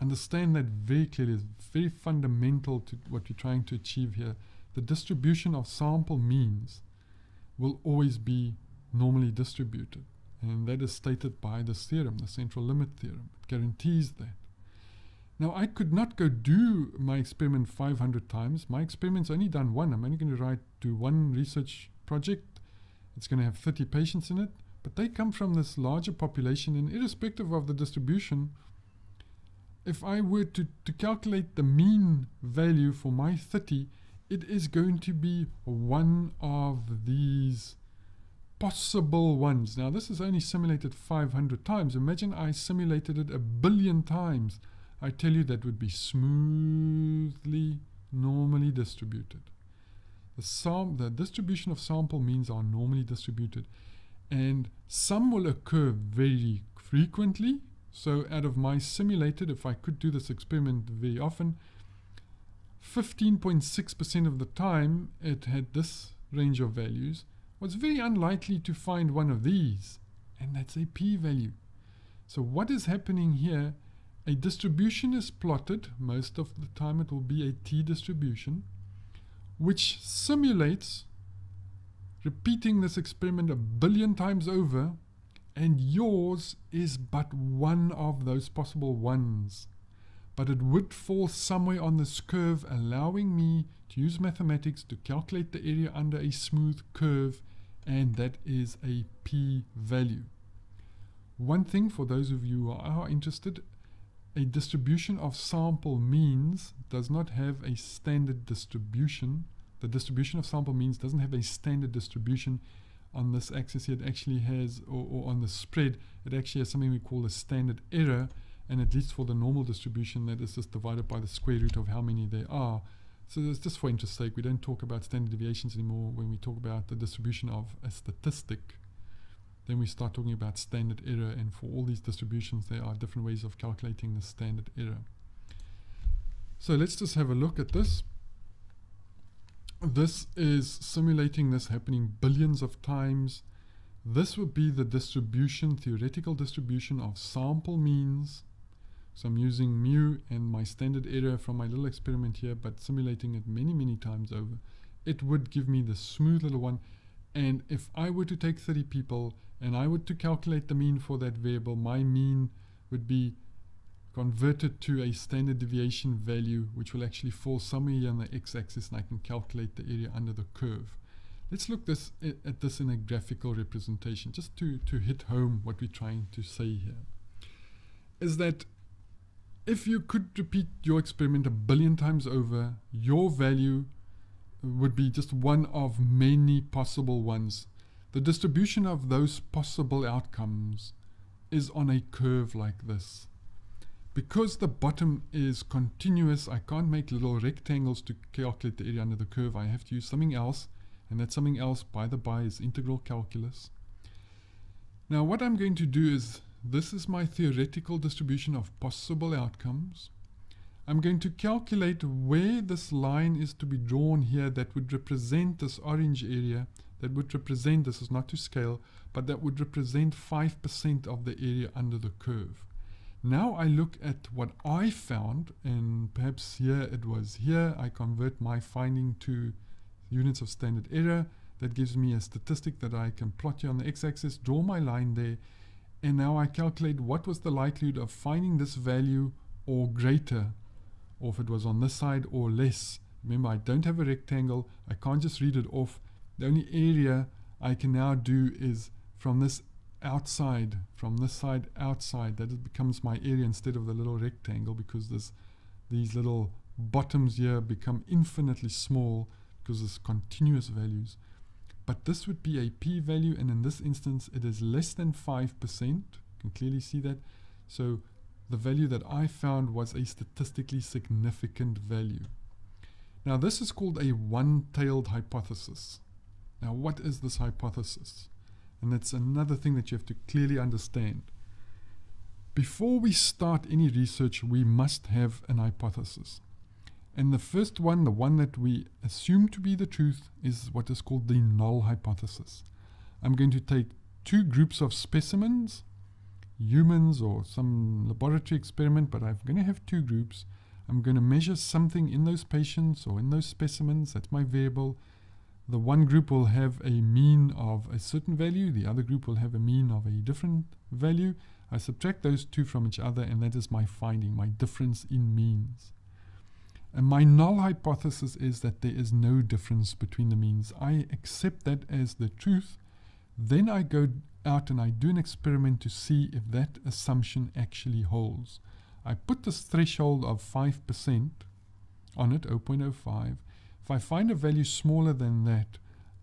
Understand that very clearly. It's very fundamental to what we're trying to achieve here. The distribution of sample means will always be normally distributed, and that is stated by this theorem, the central limit theorem. It guarantees that. Now I could not go do my experiment 500 times. My experiment's only done one. I'm only going to do one research project. It's going to have 30 patients in it, but they come from this larger population, and irrespective of the distribution, if I were to calculate the mean value for my 30, it is going to be one of these possible ones. Now this is only simulated 500 times. Imagine I simulated it 1 billion times. I tell you, that would be smoothly, normally distributed. The distribution of sample means are normally distributed, and some will occur very frequently. So out of my simulated, if I could do this experiment very often, 15.6% of the time it had this range of values, was very unlikely to find one of these, and that's a p-value. So what is happening here? A distribution is plotted. Most of the time it will be a t-distribution, which simulates repeating this experiment 1 billion times over, and yours is but one of those possible ones. But it would fall somewhere on this curve, allowing me to use mathematics to calculate the area under a smooth curve, and that is a p-value. One thing for those of you who are interested, a distribution of sample means does not have a standard distribution. The distribution of sample means doesn't have a standard distribution. On this axis here it actually has, or on the spread, it actually has something we call a standard error. And at least for the normal distribution, that is just divided by the square root of how many there are. So it's just for interest's sake. We don't talk about standard deviations anymore. When we talk about the distribution of a statistic, then we start talking about standard error. And for all these distributions, there are different ways of calculating the standard error. So let's just have a look at this. This is simulating this happening billions of times. This would be the distribution, theoretical distribution of sample means. So I'm using mu and my standard error from my little experiment here, but simulating it many, many times over. It would give me the smooth little one. And if I were to take 30 people and I were to calculate the mean for that variable, my mean would be converted to a standard deviation value, which will actually fall somewhere here on the x-axis, and I can calculate the area under the curve. Let's look at this in a graphical representation, just to hit home what we're trying to say here. Is that if you could repeat your experiment 1 billion times over, your value would be just one of many possible ones. The distribution of those possible outcomes is on a curve like this. Because the bottom is continuous, I can't make little rectangles to calculate the area under the curve. I have to use something else, and that something else, by the by, is integral calculus. Now what I'm going to do is, this is my theoretical distribution of possible outcomes. I'm going to calculate where this line is to be drawn here that would represent this orange area, that would represent, this is not to scale, but that would represent 5% of the area under the curve. Now I look at what I found, and perhaps here it was here. I convert my finding to units of standard error. That gives me a statistic that I can plot here on the x-axis, draw my line there, and now I calculate what was the likelihood of finding this value or greater, or if it was on this side or less. Remember, I don't have a rectangle. I can't just read it off. The only area I can now do is from this outside, from this side outside, that it becomes my area instead of the little rectangle, because these little bottoms here become infinitely small because it's continuous values. But this would be a p-value, and in this instance it is less than 5%. You can clearly see that. So the value that I found was a statistically significant value. Now this is called a one-tailed hypothesis. Now what is this hypothesis? And that's another thing that you have to clearly understand. Before we start any research, we must have an hypothesis. And the first one, the one that we assume to be the truth, is what is called the null hypothesis. I'm going to take two groups of specimens, humans or some laboratory experiment, but I'm going to have two groups. I'm going to measure something in those patients or in those specimens. That's my variable. The one group will have a mean of a certain value. The other group will have a mean of a different value. I subtract those two from each other, and that is my finding, my difference in means. And my null hypothesis is that there is no difference between the means. I accept that as the truth. Then I go out and I do an experiment to see if that assumption actually holds. I put this threshold of 5% on it, 0.05. If I find a value smaller than that,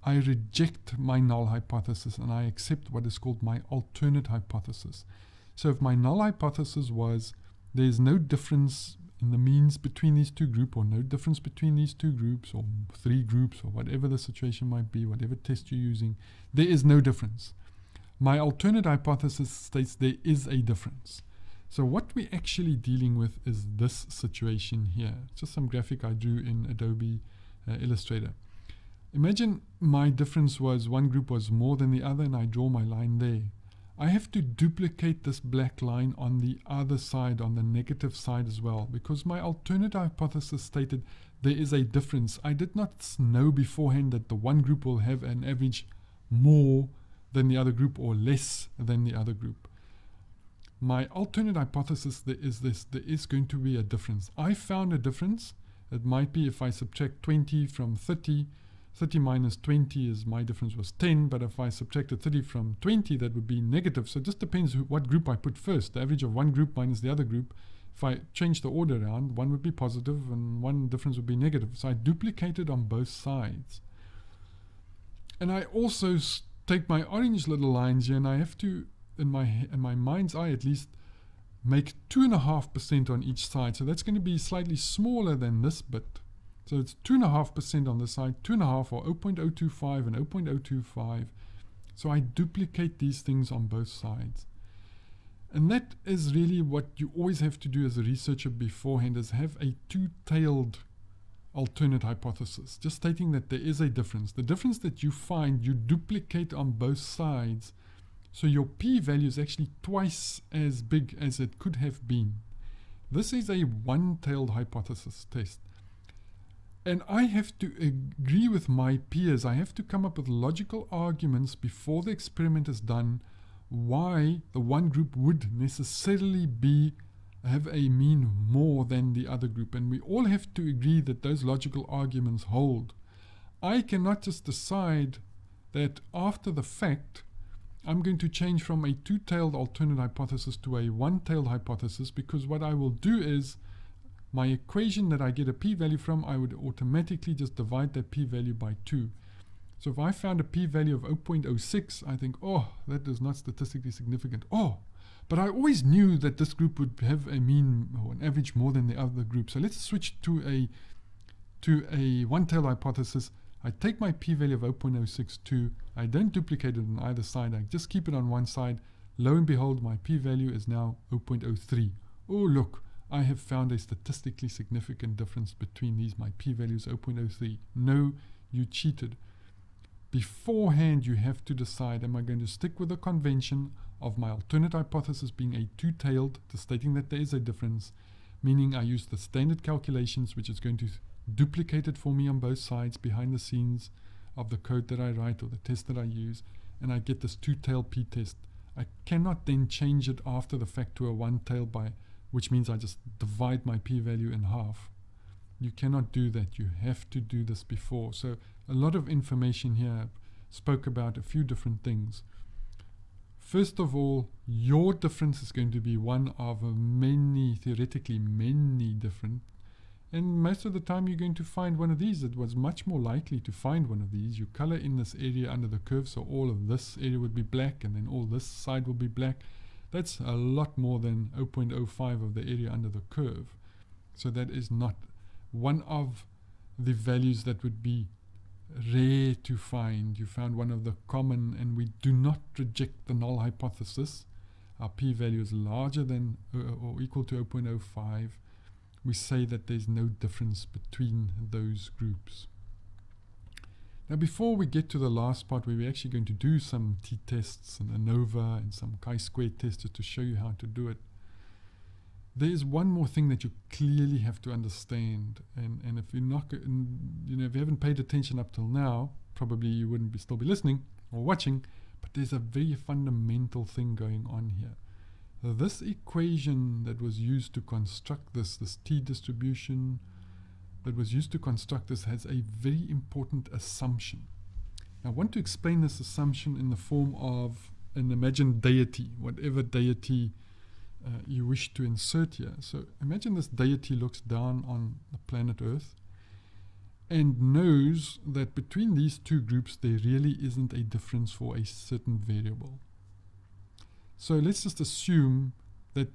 I reject my null hypothesis and I accept what is called my alternate hypothesis. So if my null hypothesis was there is no difference in the means between these two groups, or no difference between these two groups or three groups, or whatever the situation might be, whatever test you're using, there is no difference. My alternate hypothesis states there is a difference. So what we're actually dealing with is this situation here. It's just some graphic I drew in Adobe Illustrator. Imagine my difference was one group was more than the other, and I draw my line there. I have to duplicate this black line on the other side, on the negative side as well, because my alternative hypothesis stated there is a difference. I did not know beforehand that the one group will have an average more than the other group or less than the other group. My alternate hypothesis is this: there is going to be a difference. I found a difference. It might be if I subtract 20 from 30, 30 minus 20 is my difference was 10, but if I subtracted 30 from 20, that would be negative. So it just depends what group I put first. The average of one group minus the other group. If I change the order around, one would be positive and one difference would be negative. So I duplicated on both sides. And I also take my orange little lines here, and I have to, in my mind's eye at least, make 2.5% on each side. So that's going to be slightly smaller than this bit. So it's 2.5% on this side, 2.5 or 0.025 and 0.025. So I duplicate these things on both sides. And that is really what you always have to do as a researcher beforehand, is have a two-tailed alternate hypothesis, just stating that there is a difference. The difference that you find, you duplicate on both sides, so your p-value is actually twice as big as it could have been. This is a one-tailed hypothesis test. And I have to agree with my peers. I have to come up with logical arguments before the experiment is done why the one group would necessarily have a mean more than the other group, and we all have to agree that those logical arguments hold. I cannot just decide that after the fact I'm going to change from a two-tailed alternate hypothesis to a one-tailed hypothesis, because what I will do is my equation that I get a p-value from, I would automatically just divide that p-value by 2. So if I found a p-value of 0.06, I think, oh, that is not statistically significant. Oh, but I always knew that this group would have a mean or an average more than the other group. So let's switch to a one-tailed hypothesis. I take my p-value of 0.062. I don't duplicate it on either side. I just keep it on one side. Lo and behold, my p-value is now 0.03. Oh, look, I have found a statistically significant difference between these. My p-value is 0.03. No, you cheated. Beforehand, you have to decide, am I going to stick with the convention of my alternate hypothesis being a two-tailed, stating that there is a difference, meaning I use the standard calculations, which is going to duplicate it for me on both sides behind the scenes of the code that I write or the test that I use, and I get this two-tailed p-test. I cannot then change it after the fact to a one-tail, which means I just divide my p-value in half. You cannot do that. You have to do this before. So a lot of information here spoke about a few different things. First of all, your difference is going to be one of many, theoretically many different. And most of the time you're going to find one of these. It was much more likely to find one of these. You color in this area under the curve, so all of this area would be black, and then all this side will be black. That's a lot more than 0.05 of the area under the curve. So that is not one of the values that would be rare to find. You found one of the common, and we do not reject the null hypothesis. Our p-value is larger than or equal to 0.05. We say that there's no difference between those groups. Now, before we get to the last part where we're actually going to do some t-tests and ANOVA and some chi-square tests just to show you how to do it, there is one more thing that you clearly have to understand, and if you're not, if you haven't paid attention up till now, probably you wouldn't still be listening or watching. But there's a very fundamental thing going on here. This equation that was used to construct this t-distribution that was used to construct this has a very important assumption. Now, I want to explain this assumption in the form of an imagined deity, whatever deity you wish to insert here. So imagine this deity looks down on the planet Earth and knows that between these two groups there really isn't a difference for a certain variable. So let's just assume that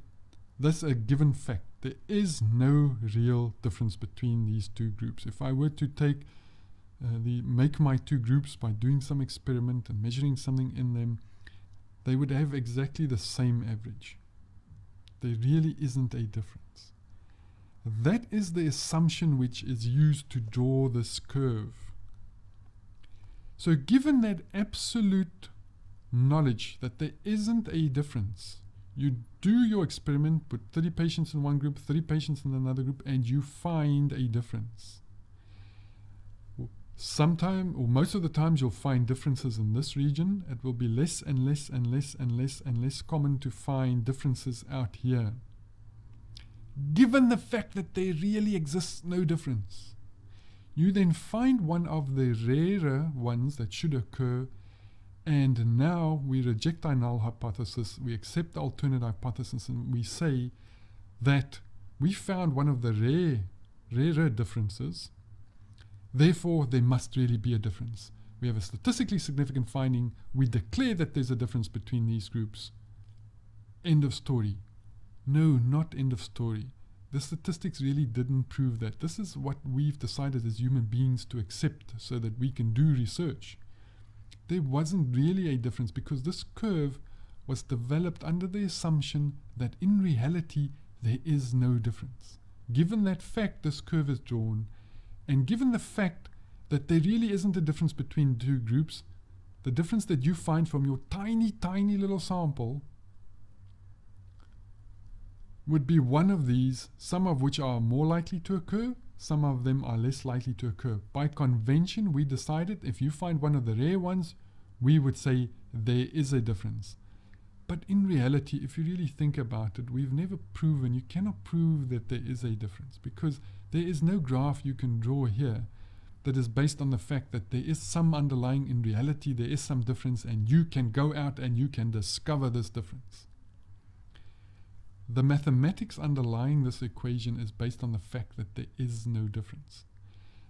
that's a given fact. There is no real difference between these two groups. If I were to take make my two groups by doing some experiment and measuring something in them, they would have exactly the same average. There really isn't a difference. That is the assumption which is used to draw this curve. So given that absolute knowledge that there isn't a difference, you do your experiment, put 30 patients in one group, 30 patients in another group, and you find a difference. Sometime, or most of the times, you'll find differences in this region. It will be less and less and less and less and less common to find differences out here, given the fact that there really exists no difference. You then find one of the rarer ones that should occur, and now we reject the null hypothesis, we accept the alternate hypothesis, and we say that we found one of the rarer differences, therefore there must really be a difference. We have a statistically significant finding, we declare that there's a difference between these groups. End of story. No, not end of story. The statistics really didn't prove that. This is what we've decided as human beings to accept so that we can do research. There wasn't really a difference because this curve was developed under the assumption that in reality there is no difference. Given that fact, this curve is drawn, and given the fact that there really isn't a difference between two groups, the difference that you find from your tiny, tiny little sample would be one of these, some of which are more likely to occur, some of them are less likely to occur. By convention, we decided if you find one of the rare ones, we would say there is a difference. But in reality, if you really think about it, we've never proven, you cannot prove that there is a difference, because there is no graph you can draw here that is based on the fact that there is some underlying, in reality, there is some difference, and you can go out and you can discover this difference. The mathematics underlying this equation is based on the fact that there is no difference.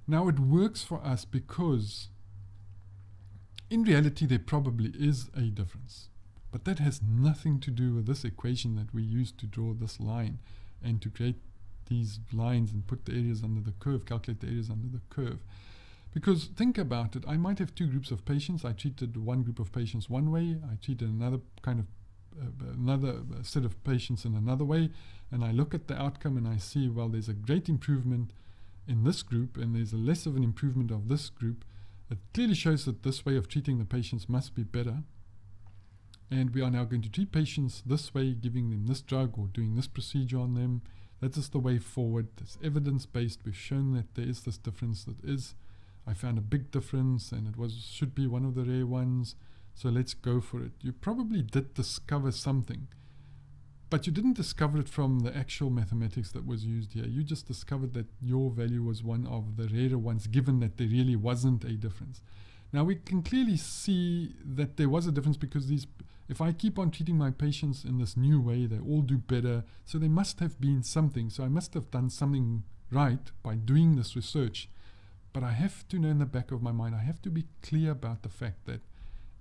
Now it works for us because in reality there probably is a difference. But that has nothing to do with this equation that we use to draw this line and to create these lines and put the areas under the curve, calculate the areas under the curve. Because think about it, I might have two groups of patients. I treated one group of patients one way, I treated another kind of another set of patients in another way, and I look at the outcome and I see, well, there's a great improvement in this group and there's a less of an improvement of this group. It clearly shows that this way of treating the patients must be better, and we are now going to treat patients this way, giving them this drug or doing this procedure on them. That is the way forward. It's evidence-based. We've shown that there is this difference. That is, I found a big difference and it was should be one of the rare ones. So let's go for it. You probably did discover something, but you didn't discover it from the actual mathematics that was used here. You just discovered that your value was one of the rarer ones, given that there really wasn't a difference. Now we can clearly see that there was a difference because these, if I keep on treating my patients in this new way, they all do better. So there must have been something. So I must have done something right by doing this research. But I have to know in the back of my mind, I have to be clear about the fact that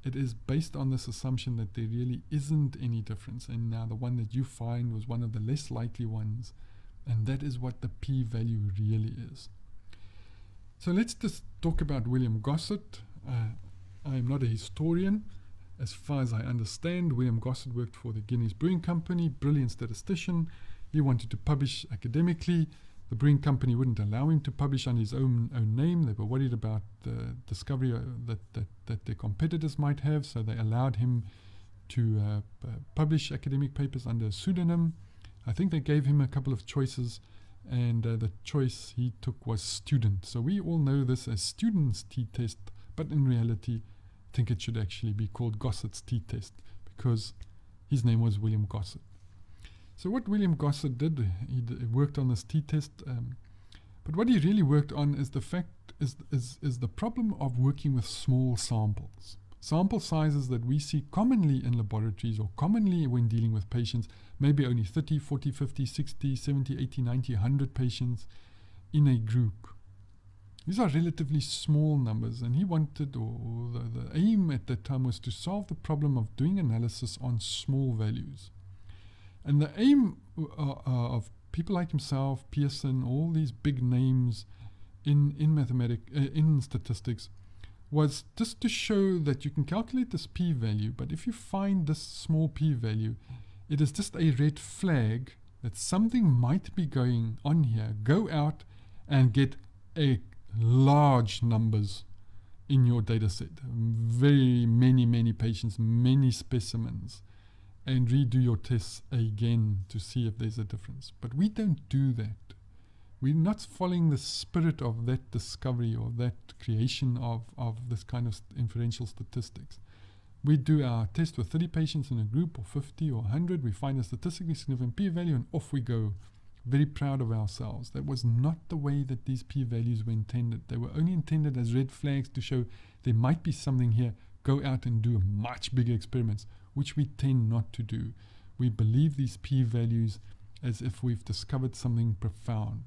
it is based on this assumption that there really isn't any difference, and now the one that you find was one of the less likely ones, and that is what the p-value really is. So let's just talk about William Gosset. I am not a historian. As far as I understand, William Gosset worked for the Guinness Brewing Company, brilliant statistician. He wanted to publish academically. The Brewing Company wouldn't allow him to publish under his own name. They were worried about the discovery that their competitors might have, so they allowed him to publish academic papers under a pseudonym. I think they gave him a couple of choices, and the choice he took was Student. So we all know this as Student's t-test, but in reality, I think it should actually be called Gosset's t-test, because his name was William Gosset. So what William Gosset did, he worked on this t-test, but what he really worked on is the fact is the problem of working with small samples. Sample sizes that we see commonly in laboratories or commonly when dealing with patients, maybe only 30, 40, 50, 60, 70, 80, 90, 100 patients in a group. These are relatively small numbers, and he wanted, or the aim at that time was to solve the problem of doing analysis on small values. And the aim of people like himself, Pearson, all these big names in statistics, was just to show that you can calculate this p-value, but if you find this small p-value, it is just a red flag that something might be going on here. Go out and get a large numbers in your data set, very many patients, many specimens, and redo your tests again to see if there's a difference. But we don't do that. We're not following the spirit of that discovery or that creation of this kind of inferential statistics. We do our test with 30 patients in a group, or 50 or 100. We find a statistically significant p-value and off we go, very proud of ourselves. That was not the way that these p-values were intended. They were only intended as red flags to show there might be something here. Go out and do much bigger experiments, which we tend not to do. We believe these p-values as if we've discovered something profound.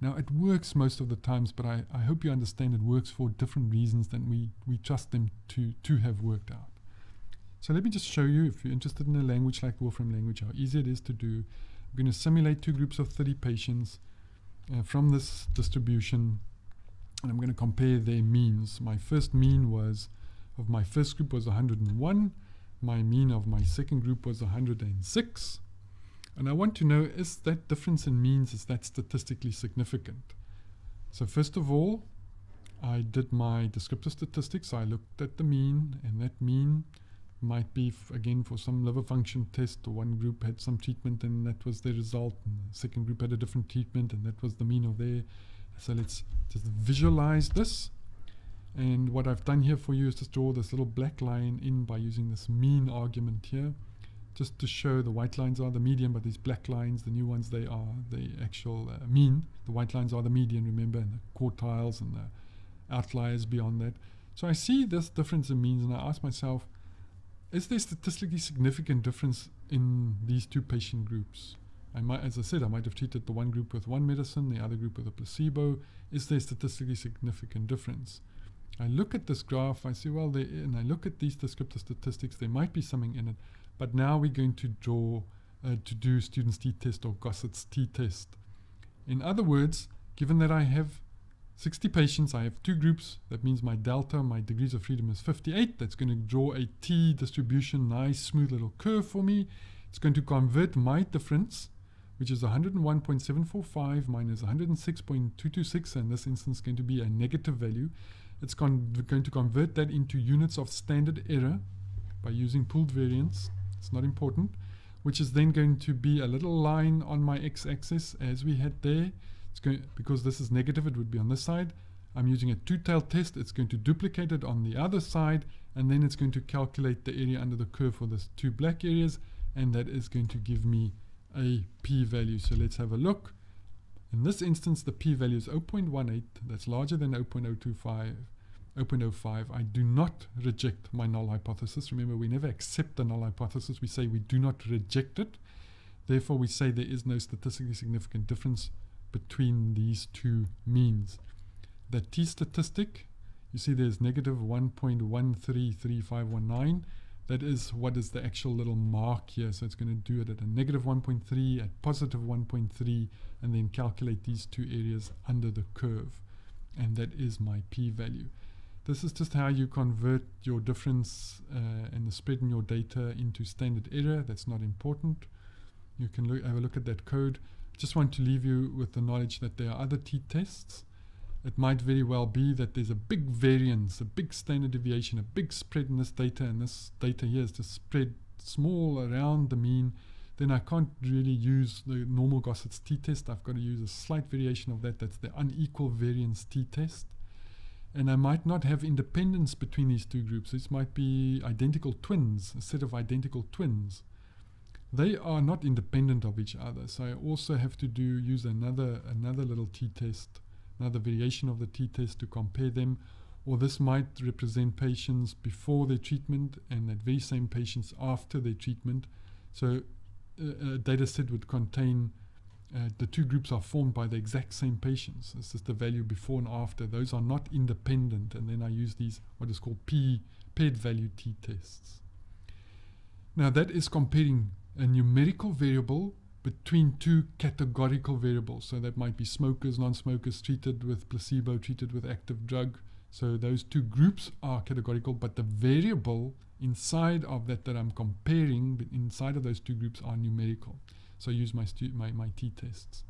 Now, it works most of the times, but I hope you understand it works for different reasons than we trust them to have worked out. So let me just show you, if you're interested in a language like Wolfram Language, how easy it is to do. I'm going to simulate two groups of 30 patients from this distribution, and I'm going to compare their means. My first mean was, of my first group was 101. My mean of my second group was 106. And I want to know, is that difference in means, is that statistically significant? So first of all, I did my descriptive statistics. I looked at the mean, and that mean might be, again, for some liver function test, or one group had some treatment and that was the result, and the second group had a different treatment and that was the mean of their. So let's just visualize this. And what I've done here for you is just draw this little black line in by using this mean argument here, just to show the white lines are the median, but these black lines, the new ones, they are the actual mean. The white lines are the median, remember, and the quartiles and the outliers beyond that. So I see this difference in means and I ask myself, is there statistically significant difference in these two patient groups? As I said, I might have treated the one group with one medicine, the other group with a placebo. Is there statistically significant difference? I look at this graph, I say, well, and I look at these descriptive statistics, there might be something in it. But now we're going to do Student's t-test or Gosset's t-test. In other words, given that I have 60 patients, I have two groups, that means my delta, my degrees of freedom is 58. That's going to draw a T distribution, nice smooth little curve for me. It's going to convert my difference, which is 101.745 minus 106.226, and this instance is going to be a negative value. It's going to convert that into units of standard error by using pooled variance. It's not important, which is then going to be a little line on my x-axis as we had there. Because this is negative, it would be on this side. I'm using a two-tailed test. It's going to duplicate it on the other side, and then it's going to calculate the area under the curve for those two black areas, and that is going to give me a p-value. So let's have a look. In this instance, the p-value is 0.18. That's larger than 0.025, 0.05. I do not reject my null hypothesis. Remember, we never accept the null hypothesis. We say we do not reject it. Therefore, we say there is no statistically significant difference between these two means. The t-statistic, you see there's negative 1.133519. That is what is the actual little mark here. So it's going to do it at a negative 1.3, at positive 1.3, and then calculate these two areas under the curve. And that is my p-value. This is just how you convert your difference and the spread in your data into standard error. That's not important. You can have a look at that code. Just want to leave you with the knowledge that there are other t-tests. It might very well be that there's a big variance, a big standard deviation, a big spread in this data, and this data here is just spread small around the mean. Then I can't really use the normal Gosset's t-test. I've got to use a slight variation of that. That's the unequal variance t-test. And I might not have independence between these two groups. This might be identical twins, a set of identical twins. They are not independent of each other, so I also have to use another little t-test, another variation of the t-test to compare them. Or this might represent patients before their treatment and that very same patients after their treatment. So a data set would contain the two groups are formed by the exact same patients. This is the value before and after. Those are not independent, and then I use these what is called paired value t-tests. Now that is comparing a numerical variable between two categorical variables. So that might be smokers, non-smokers, treated with placebo, treated with active drug. So those two groups are categorical, but the variable inside of that I'm comparing inside of those two groups are numerical. So I use my t-tests.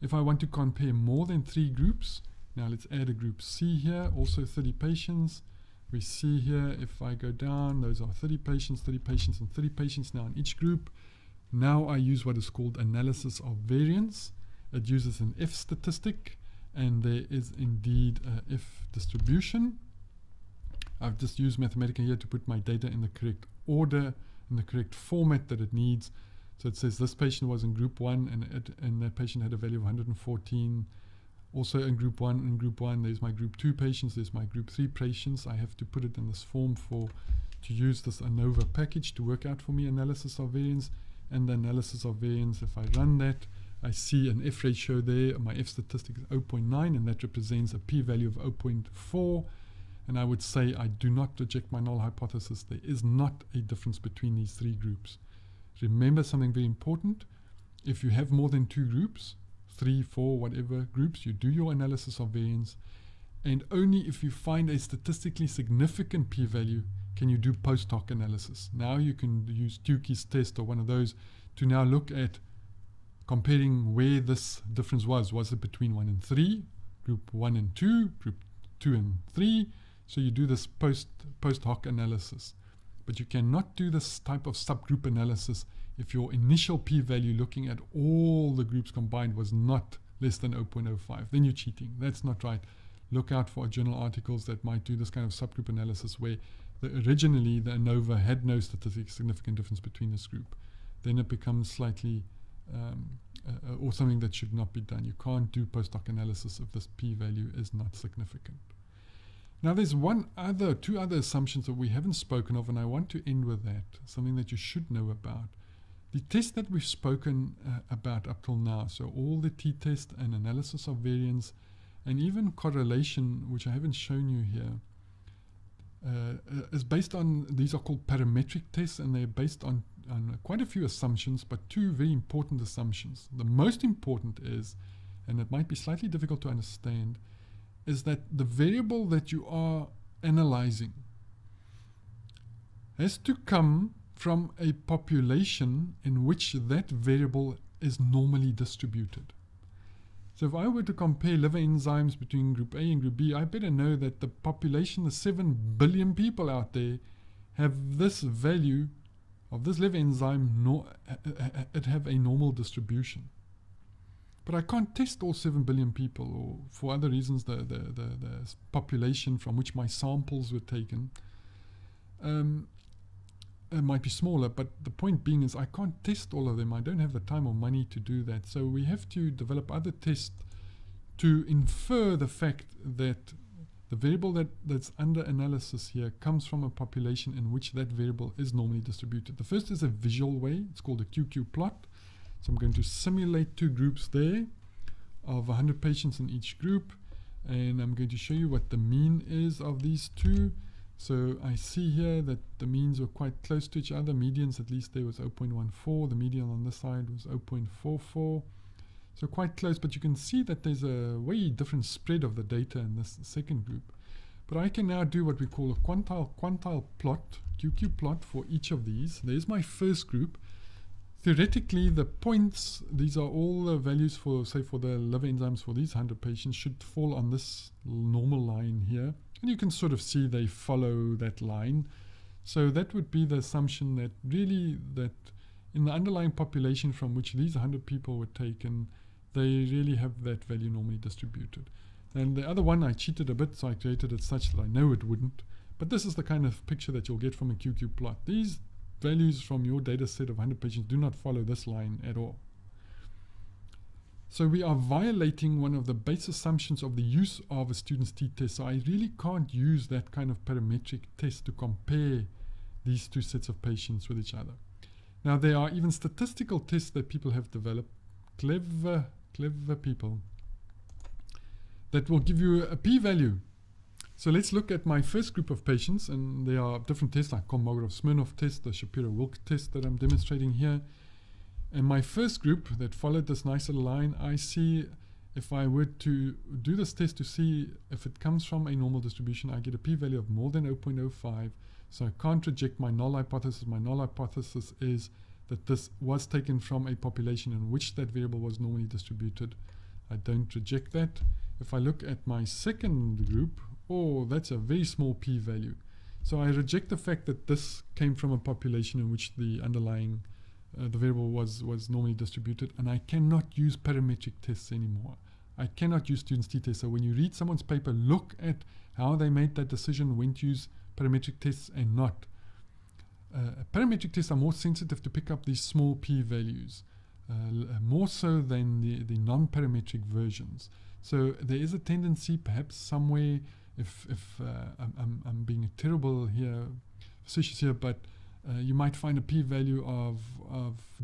If I want to compare more than three groups, now let's add a group C here, also 30 patients. We see here, if I go down, those are 30 patients, 30 patients, and 30 patients now in each group. Now I use what is called analysis of variance. It uses an F statistic, and there is indeed an F distribution. I've just used Mathematica here to put my data in the correct order, in the correct format that it needs. So it says this patient was in group 1, and that patient had a value of 114. Also in group 1, there's my group 2 patients, there's my group 3 patients. I have to put it in this form to use this ANOVA package to work out for me analysis of variance. And the analysis of variance, if I run that, I see an F ratio there. My F statistic is 0.9, and that represents a p-value of 0.4. And I would say I do not reject my null hypothesis. There is not a difference between these three groups. Remember something very important. If you have more than two groups, 3, 4, whatever groups, you do your analysis of variance, and only if you find a statistically significant p-value can you do post-hoc analysis. Now you can use Tukey's test or one of those to now look at comparing where this difference was. Was it between 1 and 3, group 1 and 2, group 2 and 3? So you do this post-hoc analysis. But you cannot do this type of subgroup analysis if your initial p-value looking at all the groups combined was not less than 0.05. Then you're cheating. That's not right. Look out for journal articles that might do this kind of subgroup analysis where originally the ANOVA had no statistically significant difference between this group. Then it becomes slightly or something that should not be done. You can't do post-hoc analysis if this p-value is not significant. Now there's two other assumptions that we haven't spoken of, and I want to end with that, something that you should know about. The tests that we've spoken about up till now, so all the t-test and analysis of variance, and even correlation, which I haven't shown you here, is based on, these are called parametric tests, and they're based on quite a few assumptions, but two very important assumptions. The most important is, and it might be slightly difficult to understand, is that the variable that you are analyzing has to come from a population in which that variable is normally distributed. So if I were to compare liver enzymes between group A and group B, I better know that the population, the 7 billion people out there, have this value of this liver enzyme, it have a normal distribution. But I can't test all 7 billion people, or for other reasons, the population from which my samples were taken might be smaller, but the point being is I can't test all of them. I don't have the time or money to do that. So we have to develop other tests to infer the fact that the variable that's under analysis here comes from a population in which that variable is normally distributed. The first is a visual way. It's called a QQ plot. So I'm going to simulate two groups there of 100 patients in each group, and I'm going to show you what the mean is of these two. So I see here that the means were quite close to each other. Medians, at least, there was 0.14. The median on this side was 0.44. So quite close, but you can see that there's a way different spread of the data in this second group. But I can now do what we call a quantile plot, QQ plot, for each of these. There's my first group. Theoretically, the points, these are all the values for, say, for the liver enzymes for these 100 patients, should fall on this normal line here. And you can sort of see they follow that line. So that would be the assumption that really that in the underlying population from which these 100 people were taken, they really have that value normally distributed. And the other one, I cheated a bit, so I created it such that I know it wouldn't. But this is the kind of picture that you'll get from a QQ plot. These values from your data set of 100 patients do not follow this line at all. So we are violating one of the base assumptions of the use of a student's t-test. So I really can't use that kind of parametric test to compare these two sets of patients with each other. Now there are even statistical tests that people have developed, clever people, that will give you a p-value. So let's look at my first group of patients, and there are different tests like Kolmogorov-Smirnov test, the Shapiro-Wilk test that I'm demonstrating here. And my first group that followed this nice little line, I see If I were to do this test to see if it comes from a normal distribution, I get a p-value of more than 0.05. So I can't reject my null hypothesis. My null hypothesis is that this was taken from a population in which that variable was normally distributed. I don't reject that. If I look at my second group, oh, that's a very small p-value. So I reject the fact that this came from a population in which the underlying the variable was normally distributed, and I cannot use parametric tests anymore. I cannot use Student's t-test. So when you read someone's paper, look at how they made that decision when to use parametric tests and not. Parametric tests are more sensitive to pick up these small p-values, more so than the non-parametric versions. So there is a tendency, perhaps somewhere, if I'm being terrible here, facetious here, but you might find a p-value of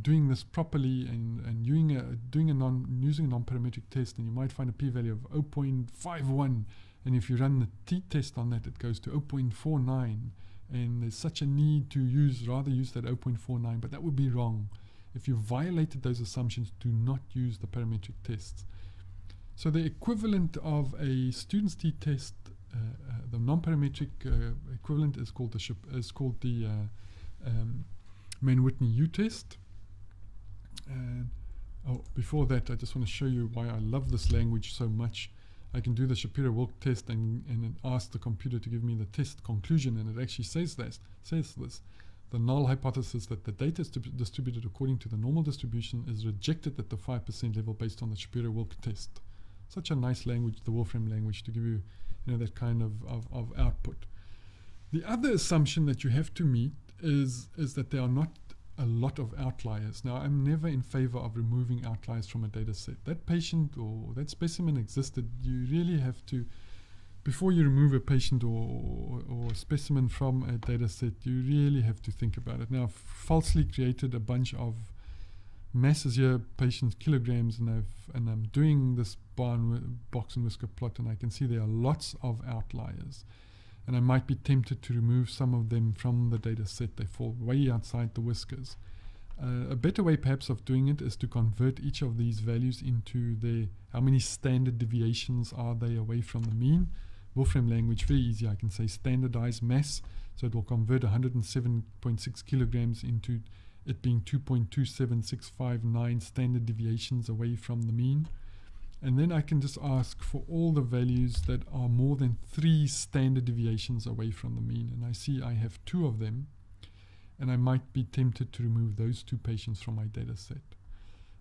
doing this properly and using a non-parametric test, and you might find a p-value of 0.51, and if you run the t-test on that, it goes to 0.49, and there's such a need to rather use that 0.49, but that would be wrong. If you violated those assumptions, do not use the parametric tests. So the equivalent of a Student's t-test, the non-parametric equivalent is called the Mann-Whitney U test. And before that, I just want to show you why I love this language so much. I can do the Shapiro-Wilk test and ask the computer to give me the test conclusion, and it actually says this. The null hypothesis that the data is distributed according to the normal distribution is rejected at the 5% level based on the Shapiro-Wilk test. Such a nice language, the Wolfram language, to give you, that kind of output. The other assumption that you have to meet is that there are not a lot of outliers. Now, I'm never in favor of removing outliers from a data set. That patient or that specimen existed. You really have to, before you remove a patient or a specimen from a data set, you really have to think about it. Now, I've falsely created a bunch of masses here, patients, kilograms, and I'm doing this box and whisker plot, and I can see there are lots of outliers. And I might be tempted to remove some of them from the data set. They fall way outside the whiskers. A better way perhaps of doing it is to convert each of these values into how many standard deviations are they away from the mean. Wolfram language, very easy. I can say standardized mass. So it will convert 107.6 kilograms into it being 2.27659 standard deviations away from the mean. And then I can just ask for all the values that are more than 3 standard deviations away from the mean. And I see I have 2 of them, and I might be tempted to remove those 2 patients from my data set.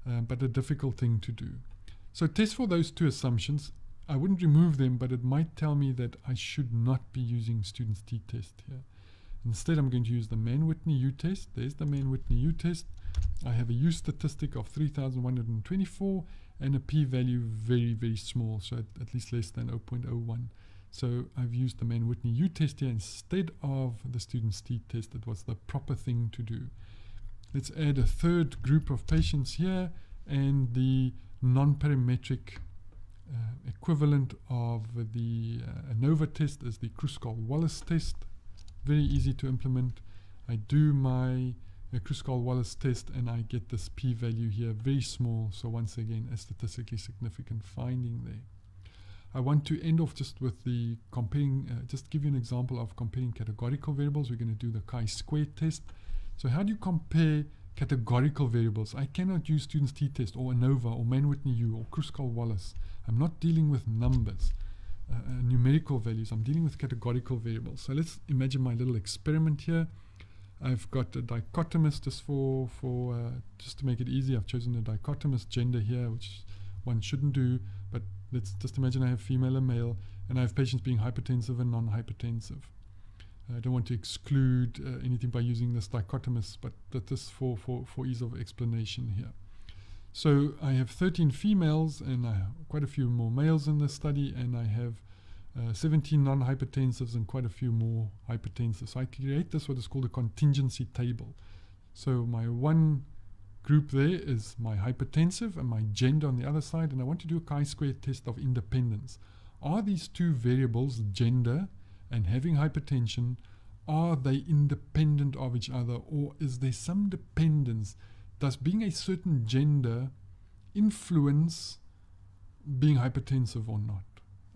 But a difficult thing to do. So test for those 2 assumptions. I wouldn't remove them, but it might tell me that I should not be using Student's t-test here. Instead, I'm going to use the Mann-Whitney U test. There's the Mann-Whitney U test. I have a U statistic of 3,124 and a p-value very, very small, so at least less than 0.01. So I've used the Mann-Whitney U test here instead of the Student's t-test. That was the proper thing to do. Let's add a third group of patients here and the non-parametric equivalent of the ANOVA test is the Kruskal-Wallis test. Very easy to implement. I do my Kruskal-Wallis test and I get this p-value here, very small, so once again a statistically significant finding there. I want to end off just with the comparing, just give you an example of comparing categorical variables. We're going to do the chi-square test. So how do you compare categorical variables? I cannot use Student's t-test or ANOVA or Mann-Whitney U or Kruskal-Wallis. I'm not dealing with numbers, numerical values. I'm dealing with categorical variables. So let's imagine my little experiment here. I've got a dichotomous, just just to make it easy. I've chosen a dichotomous gender here, which one shouldn't do, but let's just imagine I have female and male, and I have patients being hypertensive and non-hypertensive. I don't want to exclude anything by using this dichotomous, but that is for ease of explanation here. So I have 13 females and I have quite a few more males in this study, and I have 17 non-hypertensives and quite a few more hypertensives. So I create this what is called a contingency table. So my one group there is my hypertensive and my gender on the other side, and I want to do a chi-square test of independence. Are these 2 variables, gender and having hypertension, are they independent of each other, or is there some dependence? Does being a certain gender influence being hypertensive or not.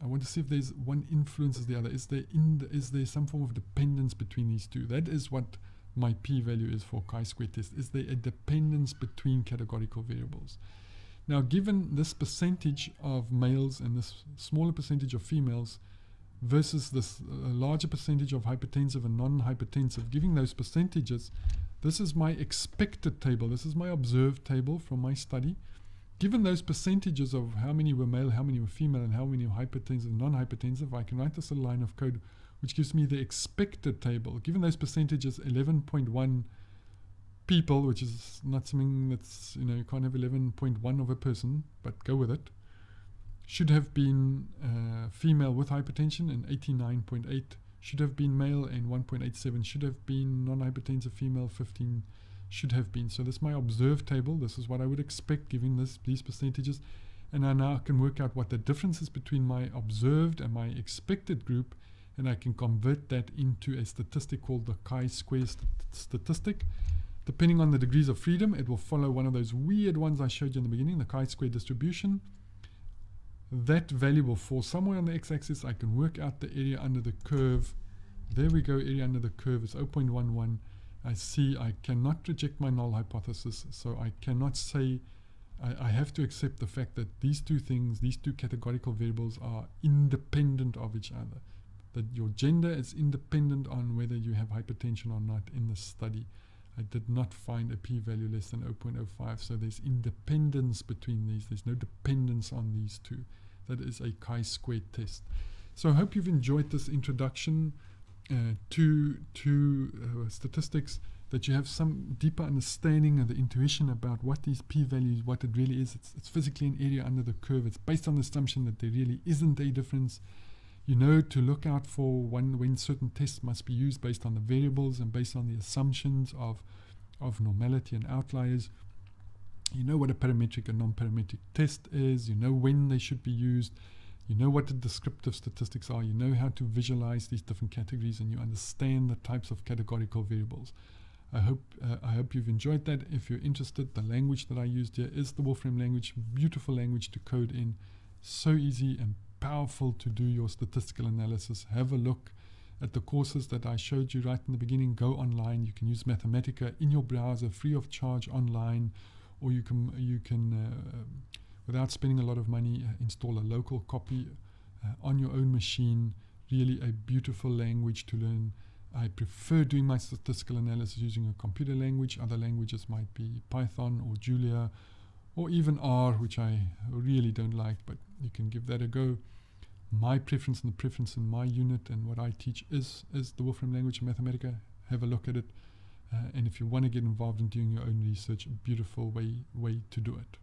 I want to see if there's one influences the other. Is there some form of dependence between these two? That is what my p-value is for chi-square test. Is there a dependence between categorical variables? Now, given this percentage of males and this smaller percentage of females versus this larger percentage of hypertensive and non-hypertensive, giving those percentages, this is my expected table. This is my observed table from my study. Given those percentages of how many were male, how many were female, and how many were hypertensive and non-hypertensive, I can write this little line of code which gives me the expected table. Given those percentages, 11.1 people, which is not something that's, you know, you can't have 11.1 of a person, but go with it, should have been female with hypertension, and 89.8 should have been male, and 1.87 should have been non-hypertensive female, 15 should have been. So this is my observed table. This is what I would expect given these percentages. And I now can work out what the difference is between my observed and my expected group, and I can convert that into a statistic called the chi-square statistic. Depending on the degrees of freedom, it will follow one of those weird ones I showed you in the beginning, the chi-square distribution. That value will fall somewhere on the x-axis. I can work out the area under the curve. There we go, area under the curve is 0.11. I see I cannot reject my null hypothesis, so I cannot say, I have to accept the fact that these two things, these two categorical variables are independent of each other. That your gender is independent on whether you have hypertension or not in the study. I did not find a p-value less than 0.05, so there's independence between these. There's no dependence on these two. That is a chi-squared test. So I hope you've enjoyed this introduction to statistics, that you have some deeper understanding and the intuition about what these p-values, what it really is. It's physically an area under the curve. It's based on the assumption that there really isn't a difference. You know to look out for when certain tests must be used based on the variables and based on the assumptions of normality and outliers. You know what a parametric and non-parametric test is. You know when they should be used. You know what the descriptive statistics are. You know how to visualize these different categories, and you understand the types of categorical variables. I hope you've enjoyed that. If you're interested, the language that I used here is the Wolfram language. Beautiful language to code in. So easy and powerful to do your statistical analysis. Have a look at the courses that I showed you right in the beginning. Go online. You can use Mathematica in your browser, free of charge online, or you can without spending a lot of money, install a local copy on your own machine. Really a beautiful language to learn. I prefer doing my statistical analysis using a computer language. Other languages might be Python or Julia or even R, which I really don't like, but you can give that a go. My preference and the preference in my unit and what I teach is the Wolfram language of Mathematica. Have a look at it. And if you want to get involved in doing your own research, a beautiful way to do it.